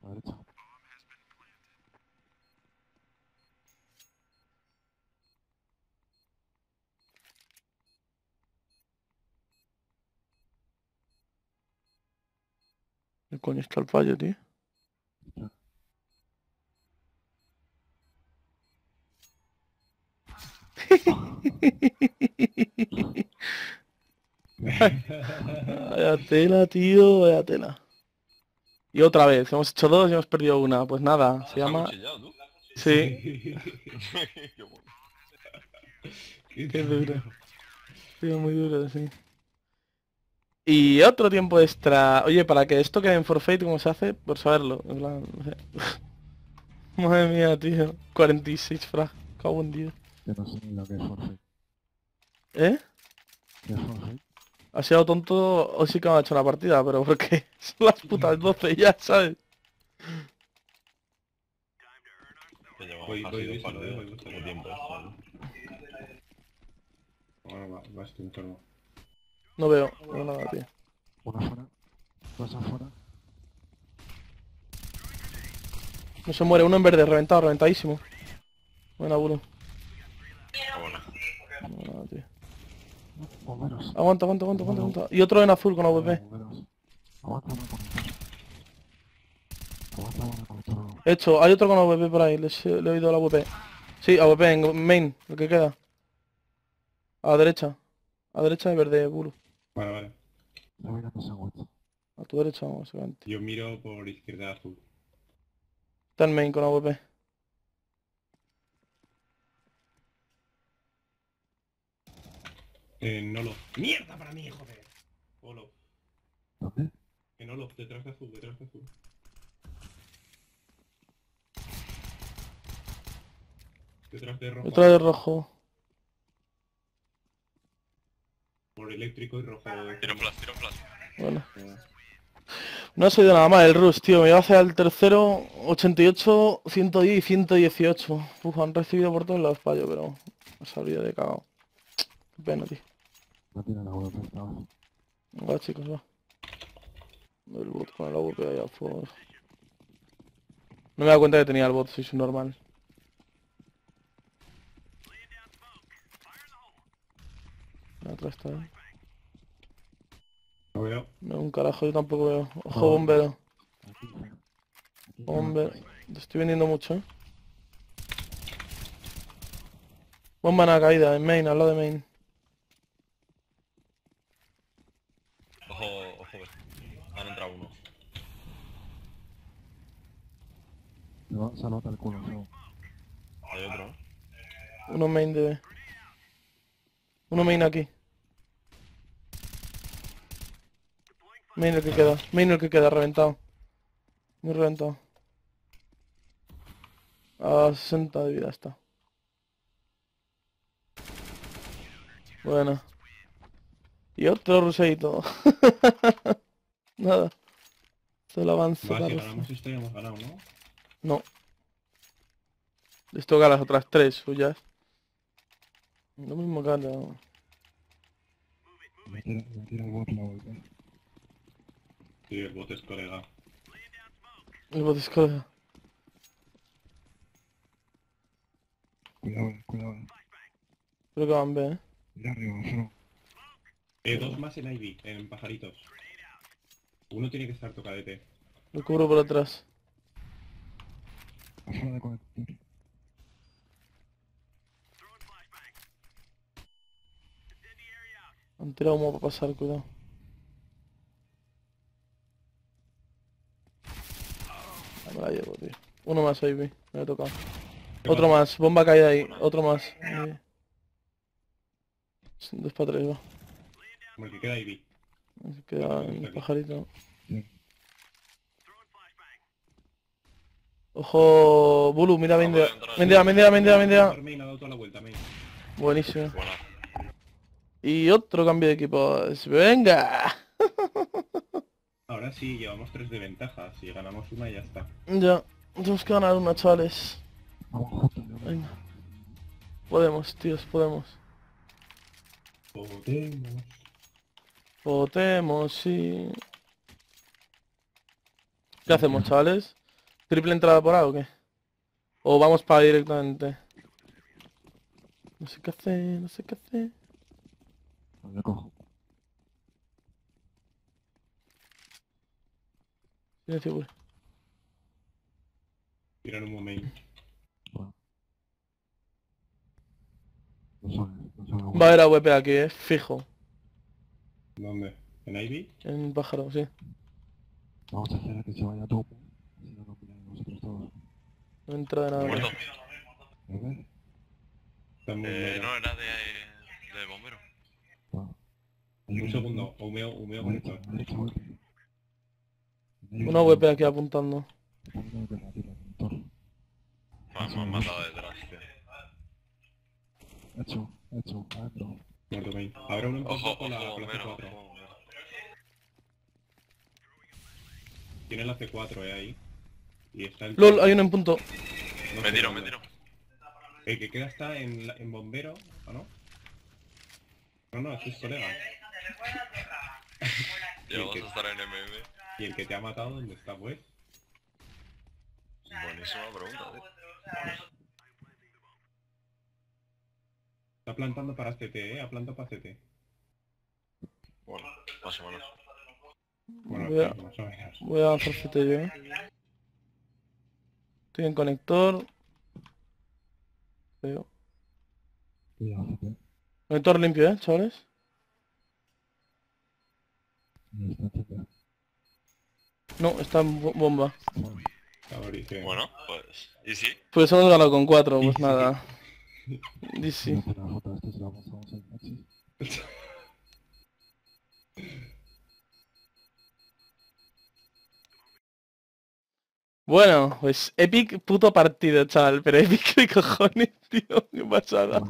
A ver, chao. ¿Qué coño está el fallo, tío? Vaya tela, tío, vaya tela. Y otra vez, hemos hecho dos y hemos perdido una. Pues nada, ah, se llama... ¿no? Sí. Qué duro. Sí, muy duro, sí. Y otro tiempo extra. Oye, para que esto quede en forfeit, ¿cómo se hace? Por saberlo. En plan, no sé. Madre mía, tío. cuarenta y seis frags. Cago en diez. Yo no sé ni lo que es forfeit. ¿Eh? ¿Qué es forfeit? Ha sido tonto, hoy sí que me ha hecho la partida, pero porque son las putas doce ya, ¿sabes? Voy, voy, voy, voy, tiempo. Ahora va, va este entorno. No veo, no veo nada, tío. Una afuera, dos afuera. No se muere, uno en verde, reventado, reventadísimo. Buena, Bulo. No veo nada, tío. Aguanta, aguanta, aguanta, aguanta, aguanta. Y otro en azul con A W P. Hecho, hay otro con A W P por ahí, le he oído al A W P. Sí, A W P en main, lo que queda. A la derecha. A derecha de verde, Bulo. Vale, vale. A tu derecha, vamos, seguramente. Yo miro por izquierda azul. Está en main con A W P. En Olof. ¡Mierda para mí, joder! Olof. ¿Dónde? En Olof, detrás de azul, detrás de azul. Detrás de rojo. Detrás de rojo. Por eléctrico y rojo. Tiro en plazo, tiro en plazo. Bueno. No ha salido nada mal el rush, tío. Me iba hacia el tercero, ochenta y ocho, ciento diez y ciento dieciocho. Uf, han recibido por todos lados fallo, pero... No sabría de cagado. Qué pena, tío. Va a tirar la bola, por favor. Va, chicos, va. El bot con el agua que hay al fuego. No me he dado cuenta que tenía el bot, soy su normal. Atrás está, ¿eh? No veo. No, un carajo, yo tampoco veo. Ojo, no, bombero. Bombero. Te estoy vendiendo mucho, ¿eh? Bomba en la caída, en main, al lado de main. Ojo, ojo, han entrado uno. No, se anota el culo, no. Hay otro. Uno main de B. Uno main aquí. Main el que queda, main el que queda, reventado. Muy reventado. A sesenta de vida está. Bueno. Y otro ruseito. Nada. Solo avanza. Vale, si ganamos esto ya hemos ganado, ¿no? No. Les toca a las otras tres suyas. Lo mismo que ahora. Me tira el bot, la vuelta. Sí, el bot es colega. El bot es colega. Cuidado, cuidado. Creo que van B, eh. Mira arriba, no. Eh, dos más en Ivy, en pajaritos. Uno tiene que estar tocadete. Lo cubro por atrás. Afuera de conector. Han tirado humo para pasar, cuidado. Uno más ahí, vi. Me he tocado. Otro más. más, bomba caída ahí. Otro más. Eh. Dos para tres, va. Como el que queda ahí, vi. Se queda el pajarito. Ojo, Bulu, mira, vendea, vendea, vendea, vendea, vendea. Buenísimo. Y otro cambio de equipos. ¡Venga! Ahora sí, llevamos tres de ventaja. Si ganamos una, ya está. Ya, tenemos que ganar una, chavales. Venga. Podemos, tíos, podemos. Podemos. Podemos, sí. ¿Qué hacemos, chavales? ¿Triple entrada por A o qué? ¿O vamos para directamente? No sé qué hacer, no sé qué hacer. Me cojo. Silencio, güey. Tirar un momento. Va a haber A W P aquí, eh, fijo. ¿Dónde? ¿En Ivy? En pájaro, sí. Vamos a hacer que se vaya todo. No entra de nada. Muerto. Eh, no, era de, de bombero. Un segundo, humeo, humeo con esto. Una W P aquí apuntando. Vamos, me han matado detrás, tío. Hecho, hecho, adentro. Muerto, main. Habrá uno en contacto con la C cuatro. Tiene la C cuatro, eh, ahí. Y está el... LOL, hay uno en punto. No me tiro, me tiro. El que queda está en, en bombero, ¿o no? No, no, es colega. Ya vas a estar en M M. ¿Y el que te ha matado, dónde está, pues? Buenísima pregunta, ¿eh? Está plantando para C T, ¿eh? Ha plantado para C T. Bueno, más o menos. Bueno, voy a, más o menos. Voy a hacer C T yo, ¿eh? Estoy en conector. Veo. Conector limpio, ¿eh, chavales? No, está en bomba. Bueno, pues... ¿Y si? Pues hemos ganado con cuatro, pues nada. Y si. Bueno, pues epic puto partido, chaval, pero epic de cojones, tío, qué pasada.